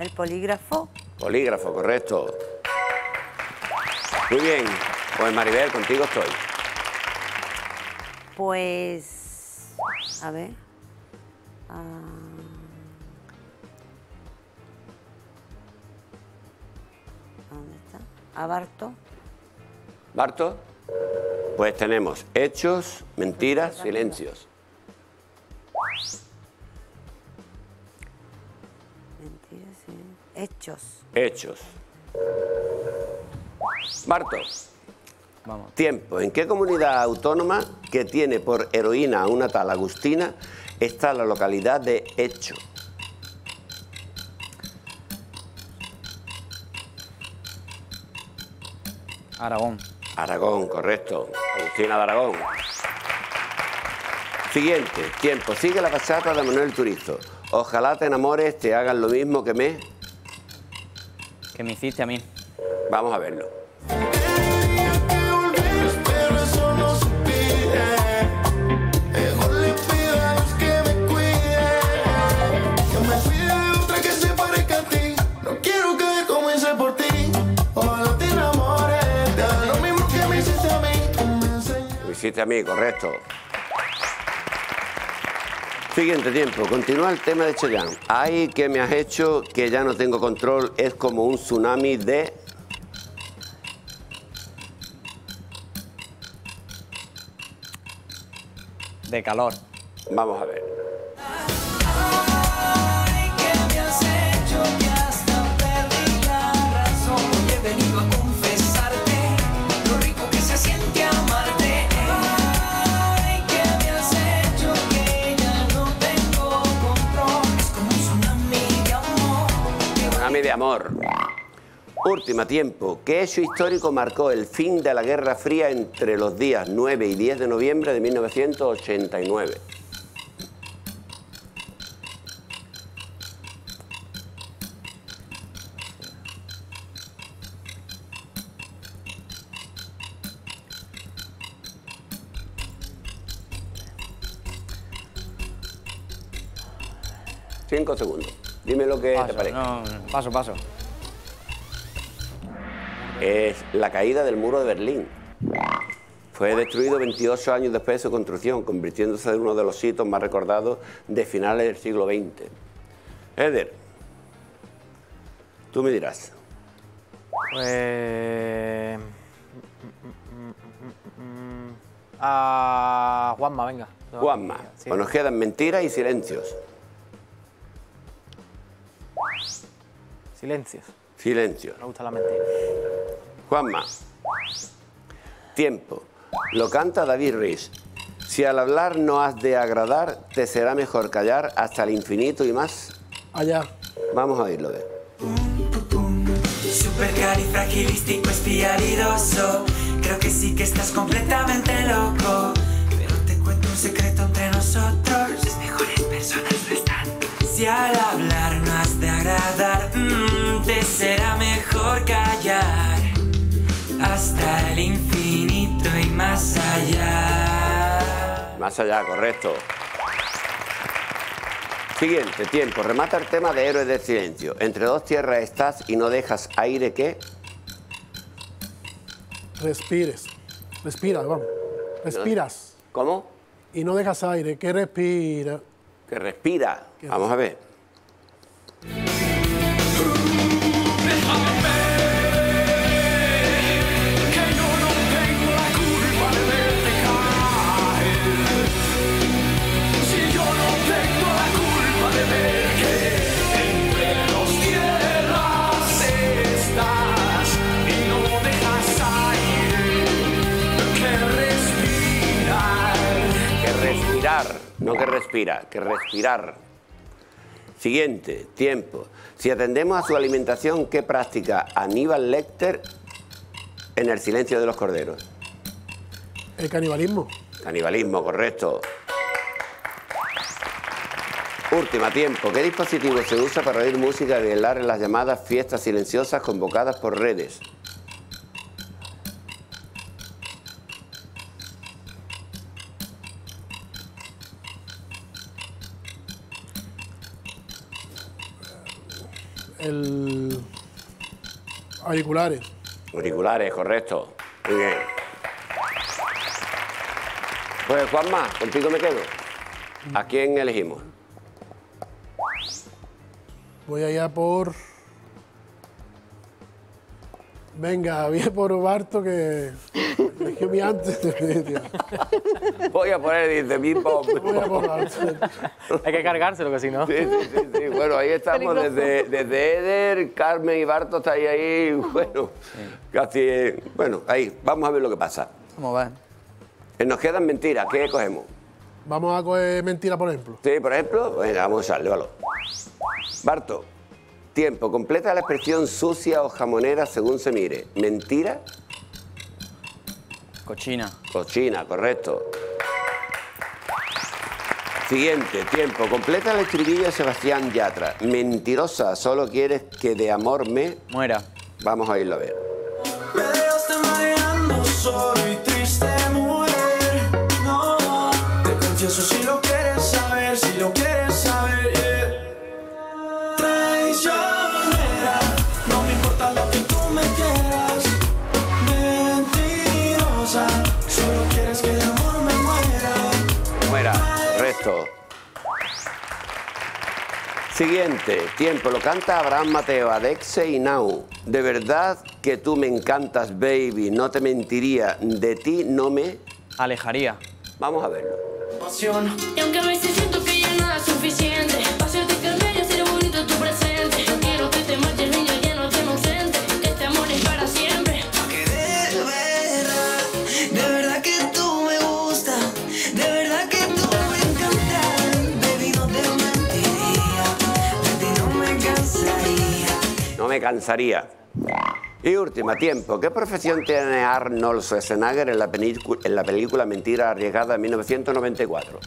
¿El polígrafo? Polígrafo, correcto. Muy bien. Pues Maribel, contigo estoy. Pues... a ver... ¿A Barto? ¿Barto? Pues tenemos hechos, mentiras, silencios. Mentiras, silencios. Hechos. Hechos. Barto. Vamos. Tiempo. ¿En qué comunidad autónoma que tiene por heroína a una tal Agustina está la localidad de Hecho? Aragón. Aragón, correcto. Agustina de Aragón. Siguiente, tiempo. Sigue la bachata de Manuel Turizo. Ojalá te enamores, te hagan lo mismo que me... que me hiciste a mí. Vamos a verlo. A mí, correcto. Siguiente, tiempo. Continúa el tema de Cheyenne. Ay, que me has hecho que ya no tengo control. Es como un tsunami de... de calor. Vamos a ver. Ay, que me has hecho que hasta perdí la razón. He venido a confesarte lo rico que se siente amarte. Que me has hecho que Háblame de amor. Último tiempo. ¿Qué hecho histórico marcó el fin de la Guerra Fría entre los días 9 y 10 de noviembre de 1989? Cinco segundos. Dime lo que te parece. No, paso. Es la caída del muro de Berlín. Fue destruido 28 años después de su construcción, convirtiéndose en uno de los sitios más recordados de finales del siglo XX. Eder, tú me dirás. A Juanma, venga. Juanma, sí. O nos quedan mentiras y silencios. Silencios. Silencios. Me gusta la mentira. Juanma. Tiempo. Lo canta David Ruiz. Si al hablar no has de agradar, te será mejor callar hasta el infinito y más. Allá. Vamos a oírlo de. Supercalifragilístico espialidoso. Creo que sí que estás completamente loco. Pero te cuento un secreto entre nosotros. Las mejores personas no están. Si al hablar no has de agradar, te será mejor callar hasta el infinito y más allá. Más allá, correcto. Siguiente, tiempo. Remata el tema de Héroes del Silencio. Entre dos tierras estás y no dejas aire que... Respires. Respira, vamos. Respiras. ¿Cómo? Y no dejas aire, que respira. Que respira. Vamos a ver. Déjame ver, que yo no tengo la culpa de verte caer. Si yo no tengo la culpa de ver que entre dos tierras estás y no dejas aire, que respirar. Que respirar. No que respira, que respirar. Siguiente, tiempo. Si atendemos a su alimentación, ¿qué practica Aníbal Lecter en El silencio de los corderos? El canibalismo. Canibalismo, correcto. Última, tiempo. ¿Qué dispositivo se usa para oír música y bailar en las llamadas fiestas silenciosas convocadas por redes? Auriculares. Auriculares, correcto. Muy bien. Pues Juanma, contigo me quedo. ¿A quién elegimos? Voy allá por... Venga, Javier, por Barto, que... Eligió mi antes. Voy a poner, dice, mi pop. Hay que cargárselo, que si no... Sí. Bueno, ahí estamos desde Eder, Carmen y Barto, está ahí, bueno, casi... Bueno, ahí, vamos a ver lo que pasa. ¿Cómo va? Nos quedan mentiras, ¿qué cogemos? Vamos a coger mentiras, por ejemplo. Sí, por ejemplo, bueno, vamos a usarle, vale. Barto, tiempo, completa la expresión sucia o jamonera según se mire. ¿Mentira? Cochina. Cochina, correcto. Siguiente, tiempo. Completa el estribillo de Sebastián Yatra. Mentirosa, solo quieres que de amor me... Muera. Vamos a irlo a ver. Pero estoy mareando, soy triste mujer. No, te confieso si lo quieres saber, si lo quieres saber. Traicionera, no me importa lo que tú me quieras. Mentirosa, solo quieres que de amor me muera. Muera. Siguiente, tiempo, lo canta Abraham Mateo, Adexe y Nau. De verdad que tú me encantas, baby, no te mentiría, de ti no me... alejaría. Vamos a verlo. Pasión. Y aunque me siento que ya nada es suficiente, pasión de carrera, será bonito tu presente. Yo quiero que te mates, niño, ya no te inocente, que este amor es para siempre. Porque de verdad que tú me gusta, de verdad que tú... me cansaría. Y último tiempo, ¿qué profesión tiene Arnold Schwarzenegger en la película Mentira Arriesgada de 1994?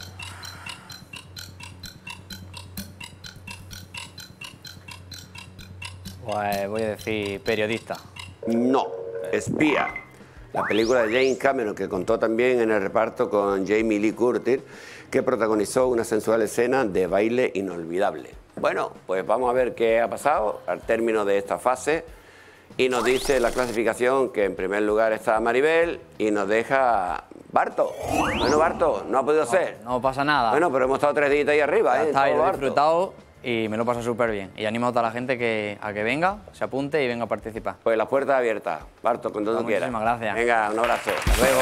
Pues voy a decir periodista. No, espía. La película de James Cameron, que contó también en el reparto con Jamie Lee Curtis, que protagonizó una sensual escena de baile inolvidable. Bueno, pues vamos a ver qué ha pasado al término de esta fase. Y nos dice la clasificación que en primer lugar está Maribel y nos deja Barto. Bueno, Barto, no ha podido ser. No pasa nada. Bueno, pero hemos estado 3 días ahí arriba, ya está, lo he disfrutado y me lo he pasado súper bien. Y animo a toda la gente a que venga, se apunte y venga a participar. Pues las puertas abiertas, Barto, cuando tú quieras. Muchísimas gracias. Venga, un abrazo. Hasta luego.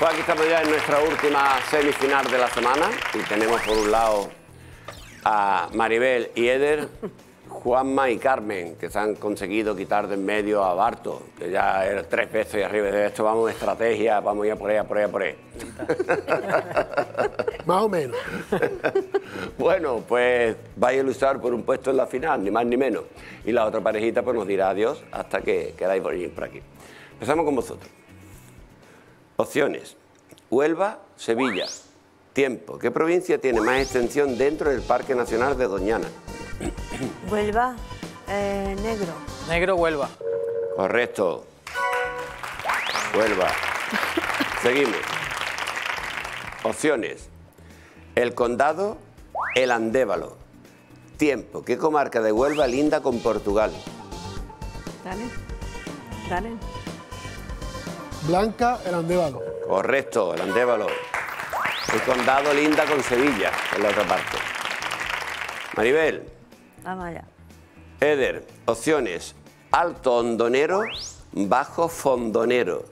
Pues aquí estamos ya en nuestra última semifinal de la semana y tenemos por un lado a Maribel y Eder, Juanma y Carmen, que se han conseguido quitar de en medio a Barto, que ya era 3 veces arriba de esto. Vamos, estrategia, vamos ya por ahí, Más o menos. Bueno, pues vais a luchar por un puesto en la final, ni más ni menos. Y la otra parejita pues nos dirá adiós hasta que queráis venir por aquí. Empezamos con vosotros. Opciones: Huelva, Sevilla. Tiempo. ¿Qué provincia tiene más extensión dentro del Parque Nacional de Doñana? Huelva, Negro. Negro, Huelva. Correcto. Huelva. Seguimos. Opciones: el Condado, el Andévalo. Tiempo. ¿Qué comarca de Huelva linda con Portugal? Dale. Dale. Blanca, el Andévalo. Correcto, el Andévalo. El condado linda con Sevilla, en la otra parte. Maribel. Vamos allá. Eder, opciones: Alto Hondonero, Bajo Fondonero.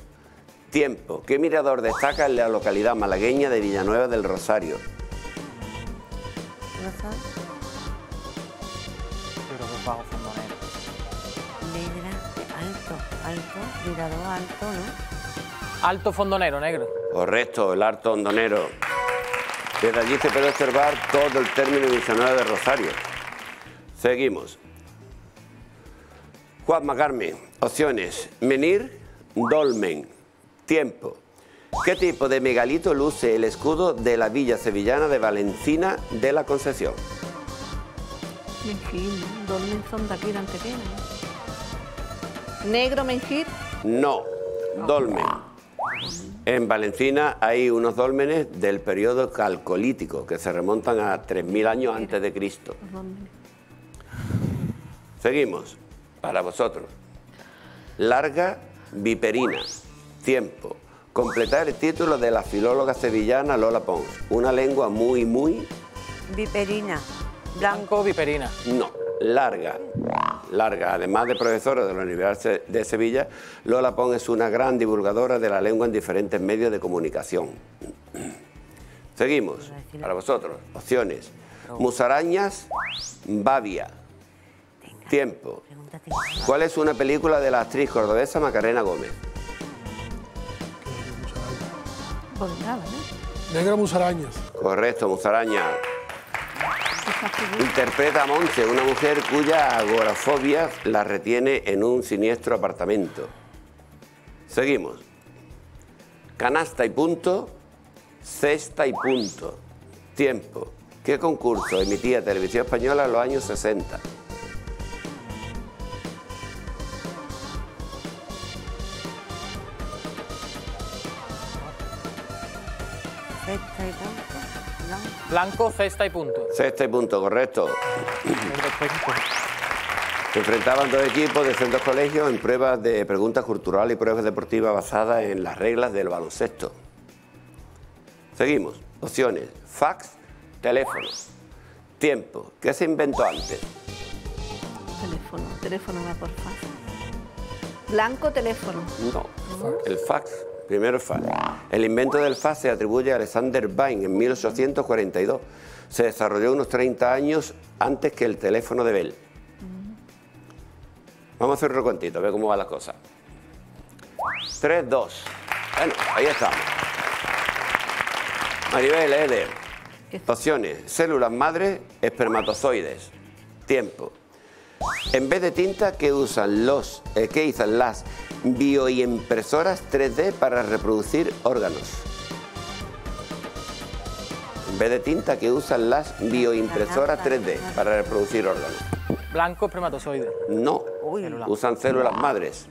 Tiempo. ¿Qué mirador destaca en la localidad malagueña de Villanueva del Rosario? ¿Rosario? Yo creo que es Bajo Fondonero. Negra, alto, mirador alto, ¿no? Alto Fondonero, Negro. Correcto, el Alto Hondonero. Desde allí se puede observar todo el término divisional de Rosario. Seguimos. Juanma, Carmen, opciones: menhir, dolmen. Tiempo. ¿Qué tipo de megalito luce el escudo de la villa sevillana de Valencina de la Concepción? Menhir, dolmen son de aquí de Antequera, ¿no? ¿Negro, menhir? No, dolmen. En Valencina hay unos dólmenes del periodo calcolítico que se remontan a 3.000 años antes de Cristo. Seguimos. Para vosotros. Larga, Viperina. Tiempo. Completar el título de la filóloga sevillana Lola Pons. Una lengua muy, muy... Viperina. Blanco, Viperina. No. Larga. Larga. Además de profesora de la Universidad de Sevilla, Lola Pons es una gran divulgadora de la lengua en diferentes medios de comunicación. Seguimos. Para vosotros. Opciones: Musarañas, Bavia. Tiempo. ¿Cuál es una película de la actriz cordobesa Macarena Gómez? Negra, Musarañas. Correcto, Musarañas. Interpreta a Monse, una mujer cuya agorafobia la retiene en un siniestro apartamento. Seguimos. Canasta y punto, cesta y punto. Tiempo. ¿Qué concurso emitía Televisión Española en los años 60? Cesta y punto. Blanco, cesta y punto. Cesta y punto, correcto. Se enfrentaban 2 equipos de centros colegios en pruebas de preguntas culturales y pruebas deportivas basadas en las reglas del baloncesto. Seguimos. Opciones: fax, teléfono. Tiempo. ¿Qué se inventó antes? Teléfono. Teléfono va por fax. Blanco, teléfono. No. El fax. Primero fax. El invento del fax se atribuye a Alexander Bain en 1842. Se desarrolló unos 30 años antes que el teléfono de Bell. Vamos a hacer un recuentito, a ver cómo van las cosas. 3, 2. Bueno, ahí estamos. Maribel, Eder. Opciones, células madre, espermatozoides. Tiempo. En vez de tinta, ¿qué usan las bioimpresoras 3D para reproducir órganos? En vez de tinta, ¿qué usan las bioimpresoras 3D para reproducir órganos? Blanco, espermatozoide. No, usan células madres.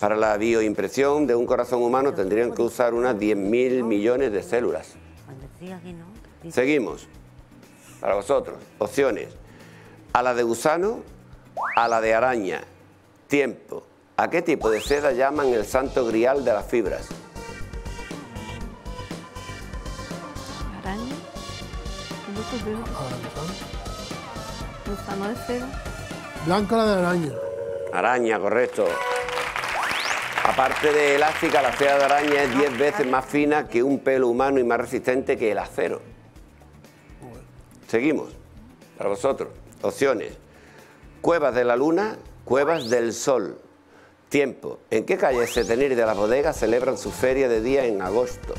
Para la bioimpresión de un corazón humano tendrían que usar unas 10.000 millones de células. Seguimos. Para vosotros, opciones. Ala de gusano, ala de araña. Tiempo. ¿A qué tipo de seda llaman el santo grial de las fibras? Araña. Gusano de seda. Blanco, la de araña. Araña, correcto. Aparte de elástica, la seda de araña es 10 veces más fina que un pelo humano y más resistente que el acero. Seguimos. Para vosotros, opciones. Cuevas de la luna, cuevas del sol. Tiempo. ¿En qué calle Setenir de las Bodegas celebran su feria de día en agosto?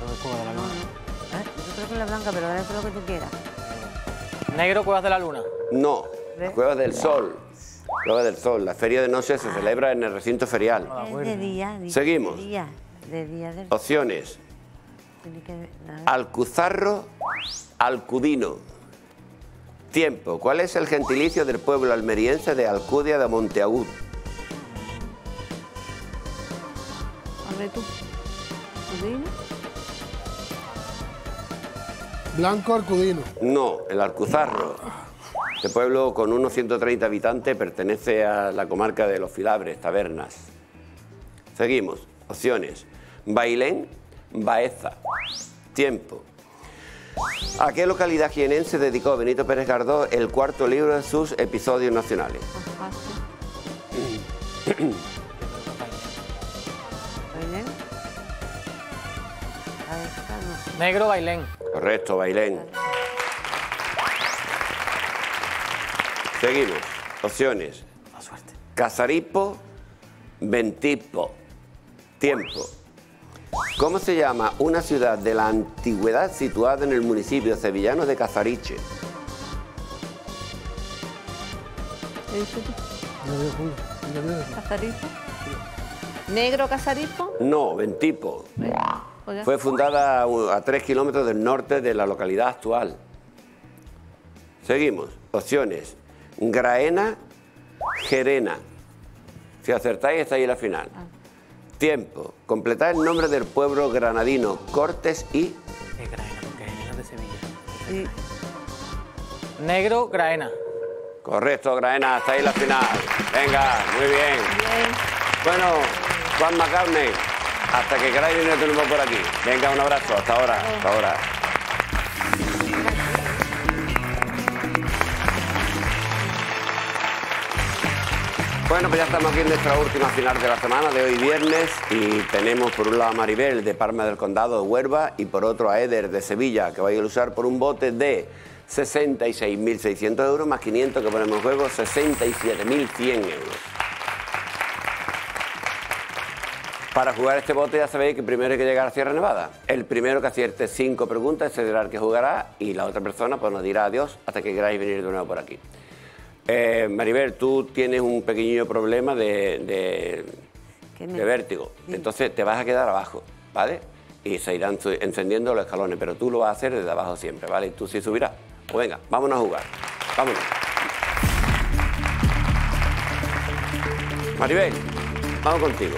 Yo creo que la blanca, pero ahora creo que tú quieras. Negro, cuevas de la luna. No, cuevas del sol. Cueva del Sol, la feria de noche se celebra en el recinto ferial. Seguimos. Opciones. Alcuzarro, alcudino. Tiempo. ¿Cuál es el gentilicio del pueblo almeriense de Alcudia de Monteagudo? Blanco, alcudino. No, el alcuzarro. Este pueblo, con unos 130 habitantes, pertenece a la comarca de Los Filabres, Tabernas. Seguimos. Opciones. Bailén, Baeza. Tiempo. ¿A qué localidad jienense dedicó Benito Pérez Galdós el cuarto libro de sus episodios nacionales? ¿Bailén? Negro, Bailén. Correcto, Bailén. Seguimos. Opciones. Casaripo, Ventipo. Tiempo. ¿Cómo se llama una ciudad de la antigüedad situada en el municipio sevillano de Casariche? ¿Casaripo? ¿Negro Casaripo? No, Ventipo. Fue fundada a 3 kilómetros del norte de la localidad actual. Seguimos. Opciones. Graena, Gerena. Si acertáis, está ahí en la final. Tiempo. Completad el nombre del pueblo granadino, Cortes y... Graena, porque es de Sevilla. Y... Negro, Graena. Correcto, Graena, está ahí en la final. Venga, muy bien. Bueno, Juan Macarne, hasta que queráis venir, tenemos por aquí. Venga, un abrazo, hasta ahora, hasta ahora. Bueno, pues ya estamos aquí en nuestra última final de la semana de hoy viernes y tenemos por un lado a Maribel de Parma del Condado de Huelva y por otro a Eder de Sevilla, que va a luchar por un bote de 66.600 euros más 500 que ponemos en juego, 67.100 euros. Para jugar este bote ya sabéis que primero hay que llegar a Sierra Nevada. El primero que acierte 5 preguntas será el que jugará y la otra persona pues nos dirá adiós hasta que queráis venir de nuevo por aquí. Maribel, tú tienes un pequeño problema de vértigo, entonces te vas a quedar abajo, ¿vale? Y se irán encendiendo los escalones, pero tú lo vas a hacer desde abajo siempre, ¿vale? Y tú sí subirás. Pues venga, vámonos a jugar, vámonos. Maribel, vamos contigo.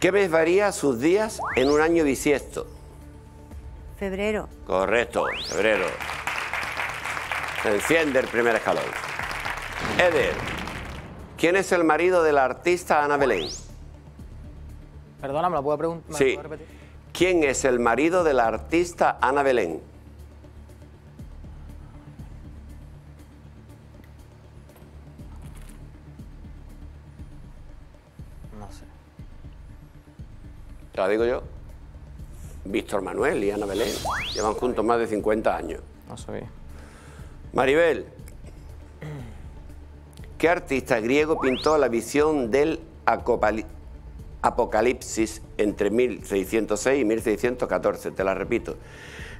¿Qué mes varía sus días en un año bisiesto? Febrero. Correcto, febrero. Se enciende el primer escalón. Eder, ¿quién es el marido de la artista Ana Belén? Perdona, ¿me lo puedo preguntar? Sí. ¿Quién es el marido de la artista Ana Belén? No sé. Te lo digo yo. Víctor Manuel y Ana Belén llevan juntos más de 50 años. No sabía. Maribel, ¿qué artista griego pintó la visión del Apocalipsis entre 1606 y 1614, te la repito.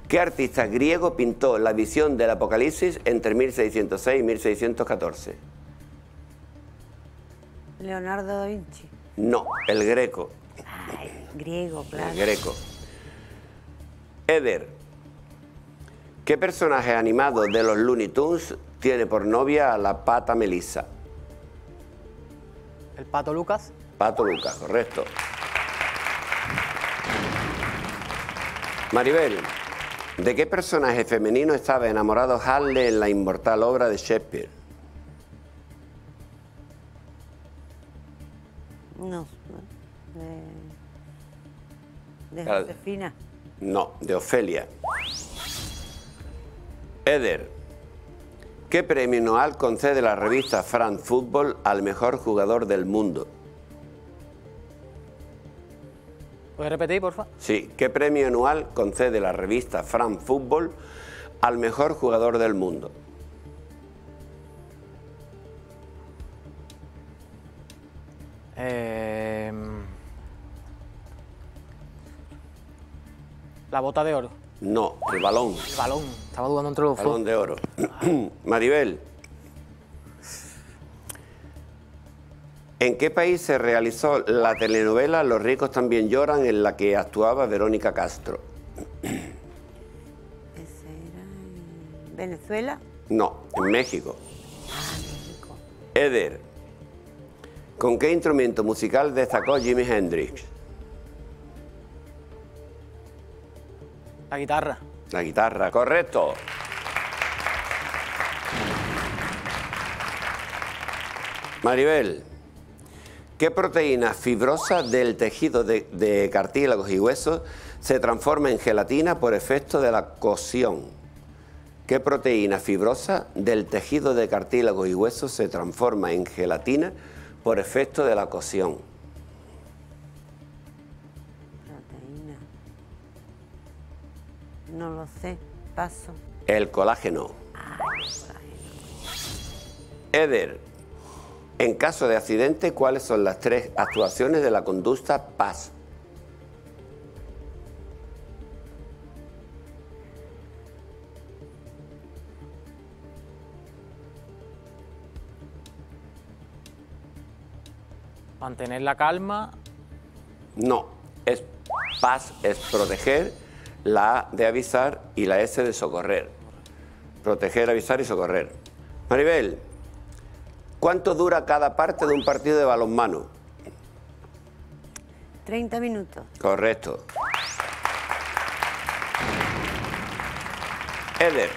¿Qué artista griego pintó la visión del Apocalipsis entre 1606 y 1614? Leonardo da Vinci. No, el Greco. Ay, griego, claro. El Greco. Eder, ¿qué personaje animado de los Looney Tunes tiene por novia a la pata Melissa? ¿El Pato Lucas? Pato Lucas, correcto. Maribel, ¿de qué personaje femenino estaba enamorado Halle en la inmortal obra de Shakespeare? No, de Josefina. No, de Ofelia. Eder, ¿qué premio Noal concede la revista France Football al mejor jugador del mundo? ¿Puedes repetir, por favor? Sí, ¿qué premio anual concede la revista France Football al mejor jugador del mundo? La bota de oro. No, el balón. El balón, estaba dudando entre los dos. Balón de oro. Maribel, ¿en qué país se realizó la telenovela Los ricos también lloran, en la que actuaba Verónica Castro? ¿Ese era en Venezuela? No, en México. Ah, México. Eder, ¿con qué instrumento musical destacó Jimi Hendrix? La guitarra. La guitarra, correcto. Maribel, ¿qué proteína fibrosa del tejido de cartílagos y huesos se transforma en gelatina por efecto de la cocción? ¿Qué proteína fibrosa del tejido de cartílagos y huesos se transforma en gelatina por efecto de la cocción? Proteína. No lo sé, paso. El colágeno. Ah, el colágeno. Eder, en caso de accidente, ¿cuáles son las tres actuaciones de la conducta PAS? Mantener la calma. No, es PAS, es proteger, la A de avisar y la S de socorrer. Proteger, avisar y socorrer. Maribel, ¿cuánto dura cada parte de un partido de balonmano? 30 minutos. Correcto. Eder,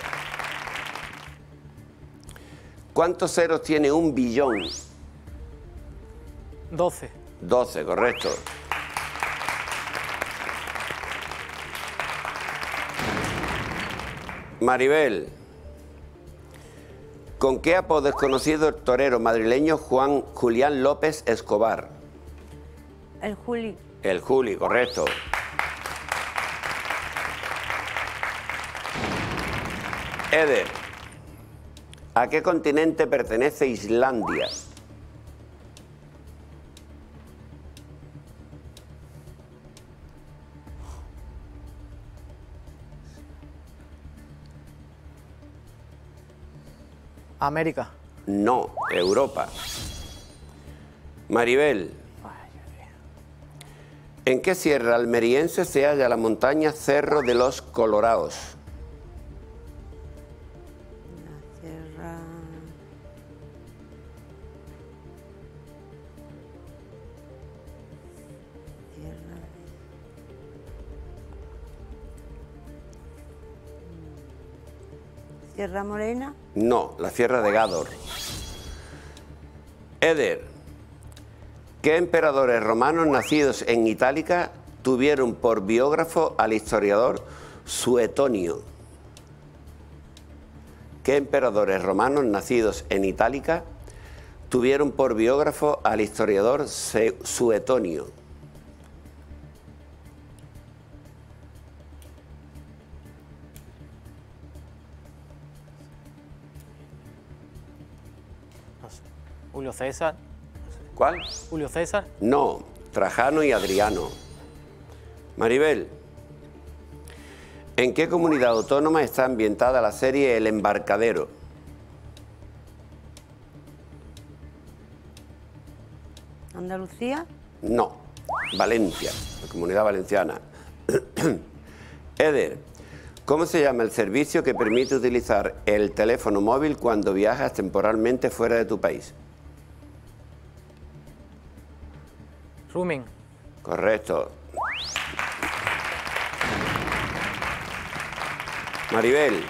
¿cuántos ceros tiene un billón? 12. 12, correcto. Maribel, ¿con qué apodo es conocido el torero madrileño Julián López Escobar? El Juli. El Juli, correcto. Eder, ¿a qué continente pertenece Islandia? América. No, Europa. Maribel, ¿en qué sierra almeriense se halla la montaña Cerro de los Colorados? La sierra... ¿Sierra Morena? No, la Sierra de Gádor. Eder, ¿qué emperadores romanos nacidos en Itálica tuvieron por biógrafo al historiador Suetonio? ¿Qué emperadores romanos nacidos en Itálica tuvieron por biógrafo al historiador Suetonio? Julio César. ¿Cuál? Julio César. No, Trajano y Adriano. Maribel, ¿en qué comunidad autónoma está ambientada la serie El Embarcadero? ¿Andalucía? No, Valencia, la Comunidad Valenciana. Eder, ¿cómo se llama el servicio que permite utilizar el teléfono móvil cuando viajas temporalmente fuera de tu país? Roaming. Correcto. Maribel,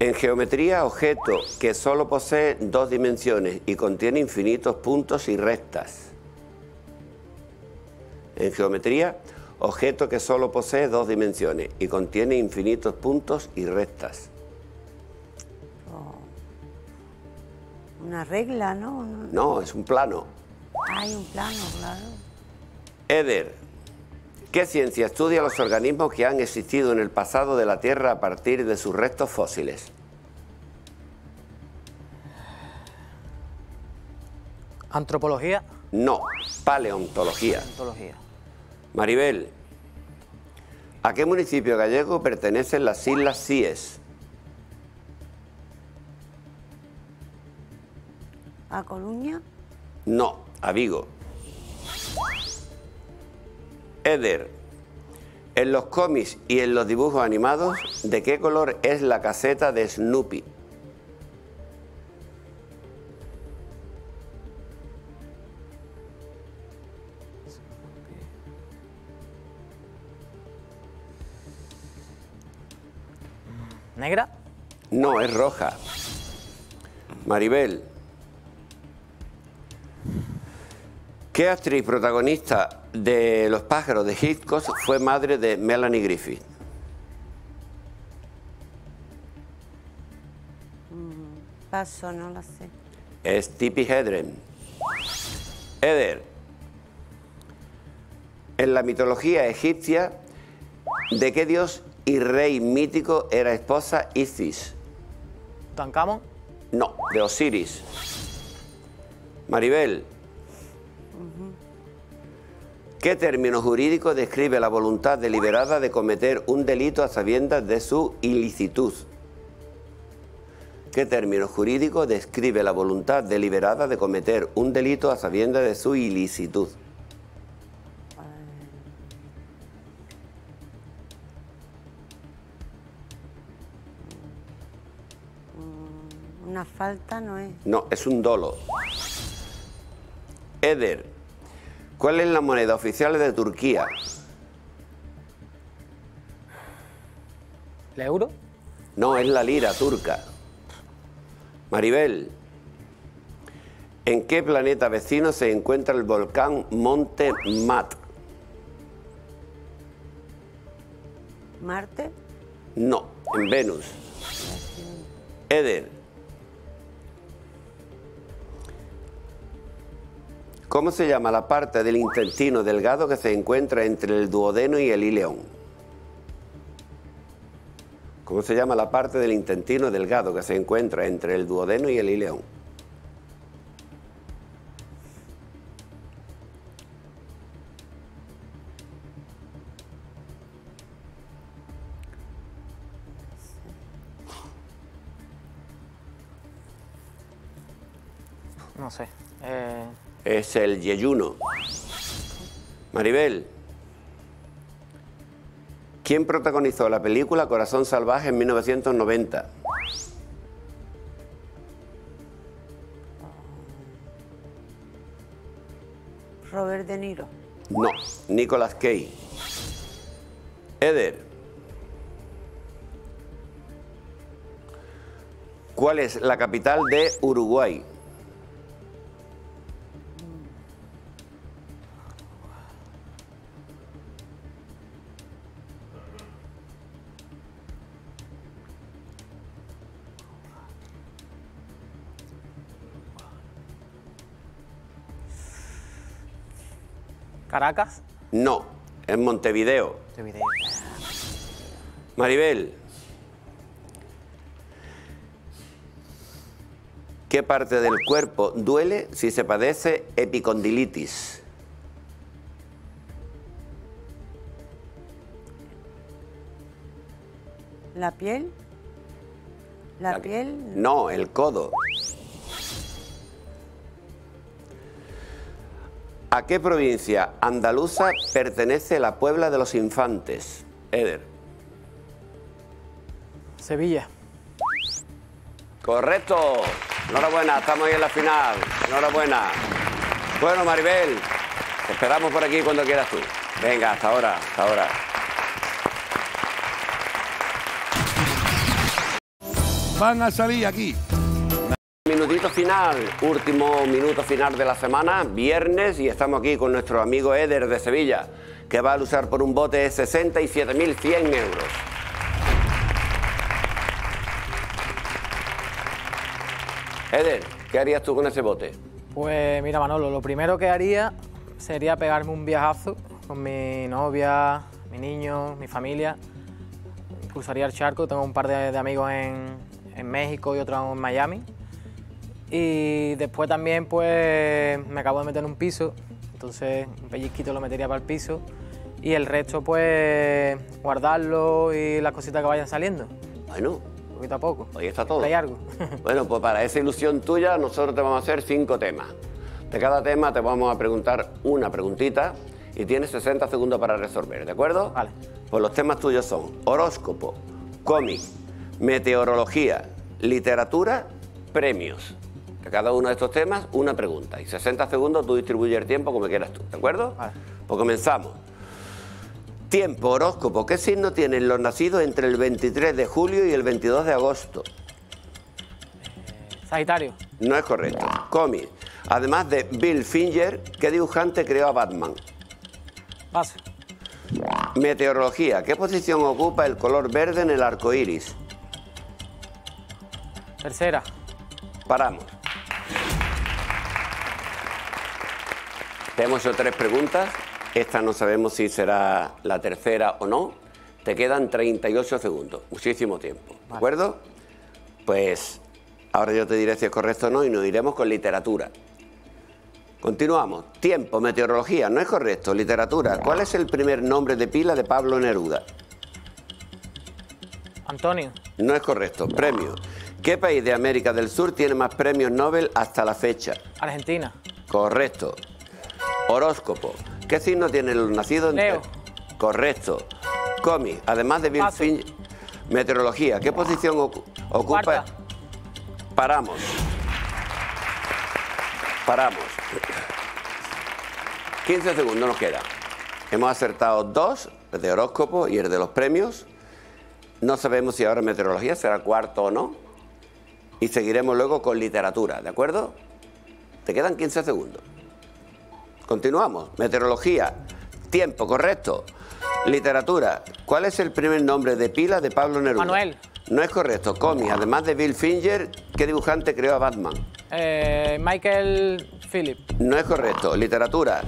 en geometría, objeto que solo posee dos dimensiones y contiene infinitos puntos y rectas. En geometría, objeto que solo posee dos dimensiones y contiene infinitos puntos y rectas. Una regla, ¿no? No, es un plano. Hay un plano, claro. Eder, ¿qué ciencia estudia los organismos que han existido en el pasado de la Tierra a partir de sus restos fósiles? ¿Antropología? No, paleontología. Paleontología. Maribel, ¿a qué municipio gallego pertenecen las Islas Cíes? ¿A Coruña? No, a Vigo. Eder, en los cómics y en los dibujos animados, ¿de qué color es la caseta de Snoopy? ¿Negra? No, es roja. Maribel, ¿qué actriz protagonista de Los pájaros de Hitchcock fue madre de Melanie Griffith? Paso, no lo sé. Es Tippi Hedren. Eder, en la mitología egipcia, ¿de qué dios y rey mítico era esposa Isis? ¿Tutankamón? No, de Osiris. Maribel, ¿qué término jurídico describe la voluntad deliberada de cometer un delito a sabiendas de su ilicitud? ¿Qué término jurídico describe la voluntad deliberada de cometer un delito a sabiendas de su ilicitud? Una falta no es. No, es un dolo. Eder, ¿cuál es la moneda oficial de Turquía? ¿El euro? No, es la lira turca. Maribel, ¿en qué planeta vecino se encuentra el volcán Monte Mat? ¿Marte? No, en Venus. Eder, ¿cómo se llama la parte del intestino delgado que se encuentra entre el duodeno y el ileón? ¿Cómo se llama la parte del intestino delgado que se encuentra entre el duodeno y el ileón? No sé. Es el yeyuno. Maribel, ¿quién protagonizó la película Corazón Salvaje en 1990? Robert De Niro. No, Nicolas Cage. Eder, ¿cuál es la capital de Uruguay? ¿Caracas? No, en Montevideo. Montevideo. Maribel, ¿Qué parte del cuerpo duele si se padece epicondilitis? ¿La piel? ¿La piel? No, el codo. ¿A qué provincia andaluza pertenece la Puebla de los Infantes? Eder. Sevilla. Correcto. Enhorabuena, estamos ahí en la final. Enhorabuena. Bueno, Maribel, te esperamos por aquí cuando quieras tú. Venga, hasta ahora, hasta ahora. Van a salir aquí. Minutito final, último minuto final de la semana, viernes, y estamos aquí con nuestro amigo Eder de Sevilla, que va a luchar por un bote de 67.100 euros. Eder, ¿qué harías tú con ese bote? Pues mira, Manolo, lo primero que haría sería pegarme un viajazo con mi novia, mi niño, mi familia. Cruzaría el charco, tengo un par de amigos en México y otro en Miami. Y después también, pues, me acabo de meter en un piso, entonces un pellizquito lo metería para el piso y el resto, pues, guardarlo y las cositas que vayan saliendo. Bueno. Poquito a poco. Ahí está todo. Hay algo. Bueno, pues para esa ilusión tuya nosotros te vamos a hacer 5 temas. De cada tema te vamos a preguntar una preguntita y tienes 60 segundos para resolver, ¿de acuerdo? Vale. Pues los temas tuyos son horóscopo, cómic, meteorología, literatura, premios. A cada uno de estos temas, una pregunta. Y 60 segundos tú distribuyes el tiempo como quieras tú, ¿de acuerdo? Vale. Pues comenzamos. Tiempo, horóscopo. ¿Qué signo tienen los nacidos entre el 23 de julio y el 22 de agosto? Sagitario. No es correcto. Cómic. Además de Bill Finger, ¿qué dibujante creó a Batman? Paso. Meteorología. ¿Qué posición ocupa el color verde en el arco iris? Tercera. Paramos. Te hemos hecho 3 preguntas. Esta no sabemos si será la tercera o no. Te quedan 38 segundos. Muchísimo tiempo. Vale. ¿De acuerdo? Pues ahora yo te diré si es correcto o no y nos iremos con literatura. Continuamos. Tiempo, meteorología. No es correcto. Literatura. ¿Cuál es el primer nombre de pila de Pablo Neruda? Antonio. No es correcto. Premio. ¿Qué país de América del Sur tiene más premios Nobel hasta la fecha? Argentina. Correcto. Horóscopo. ¿Qué signo tienen los nacidos entre...? Leo. Correcto. Cómic. Además de Bill Finger. Meteorología. ¿Qué posición ocupa...? Cuarta. Paramos. Paramos. 15 segundos nos queda. Hemos acertado 2, el de horóscopo y el de los premios. No sabemos si ahora meteorología será cuarto o no. Y seguiremos luego con literatura, ¿de acuerdo? Te quedan 15 segundos. Continuamos. Meteorología. Tiempo, correcto. Literatura. ¿Cuál es el primer nombre de pila de Pablo Neruda? Manuel. No es correcto. Cómic. Además de Bill Finger, ¿qué dibujante creó a Batman? Michael Phillips. No es correcto. Literatura.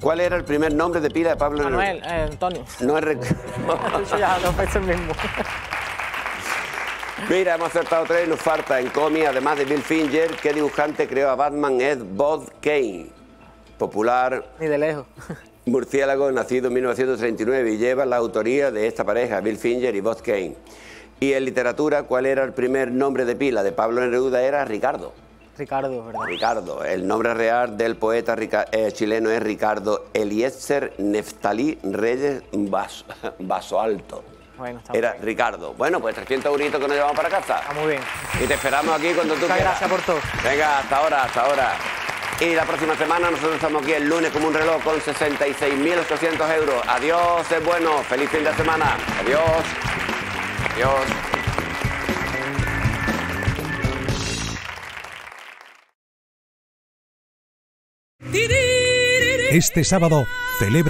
¿Cuál era el primer nombre de pila de Pablo Neruda? Manuel, Antonio. No es correcto. Mismo. Mira, hemos acertado 3 y nos falta en cómic, además de Bill Finger, ¿qué dibujante creó a Batman? Ed Bob Kane. Popular... Ni de lejos. Murciélago, nacido en 1939 y lleva la autoría de esta pareja, Bill Finger y Bob Kane. Y en literatura, ¿cuál era el primer nombre de pila de Pablo Neruda? Era Ricardo. Ricardo, ¿verdad? Ricardo. El nombre real del poeta chileno es Ricardo Eliezer Neftalí Reyes Basoalto. Bueno, era bien. Ricardo. Bueno, pues 300 euritos que nos llevamos para casa. Está muy bien. Y te esperamos aquí cuando tú quieras. Gracias por todo. Venga, hasta ahora, hasta ahora. Y la próxima semana nosotros estamos aquí el lunes como un reloj con 66.800 euros. Adiós, es bueno. Feliz fin de semana. Adiós. Adiós. Este sábado celebra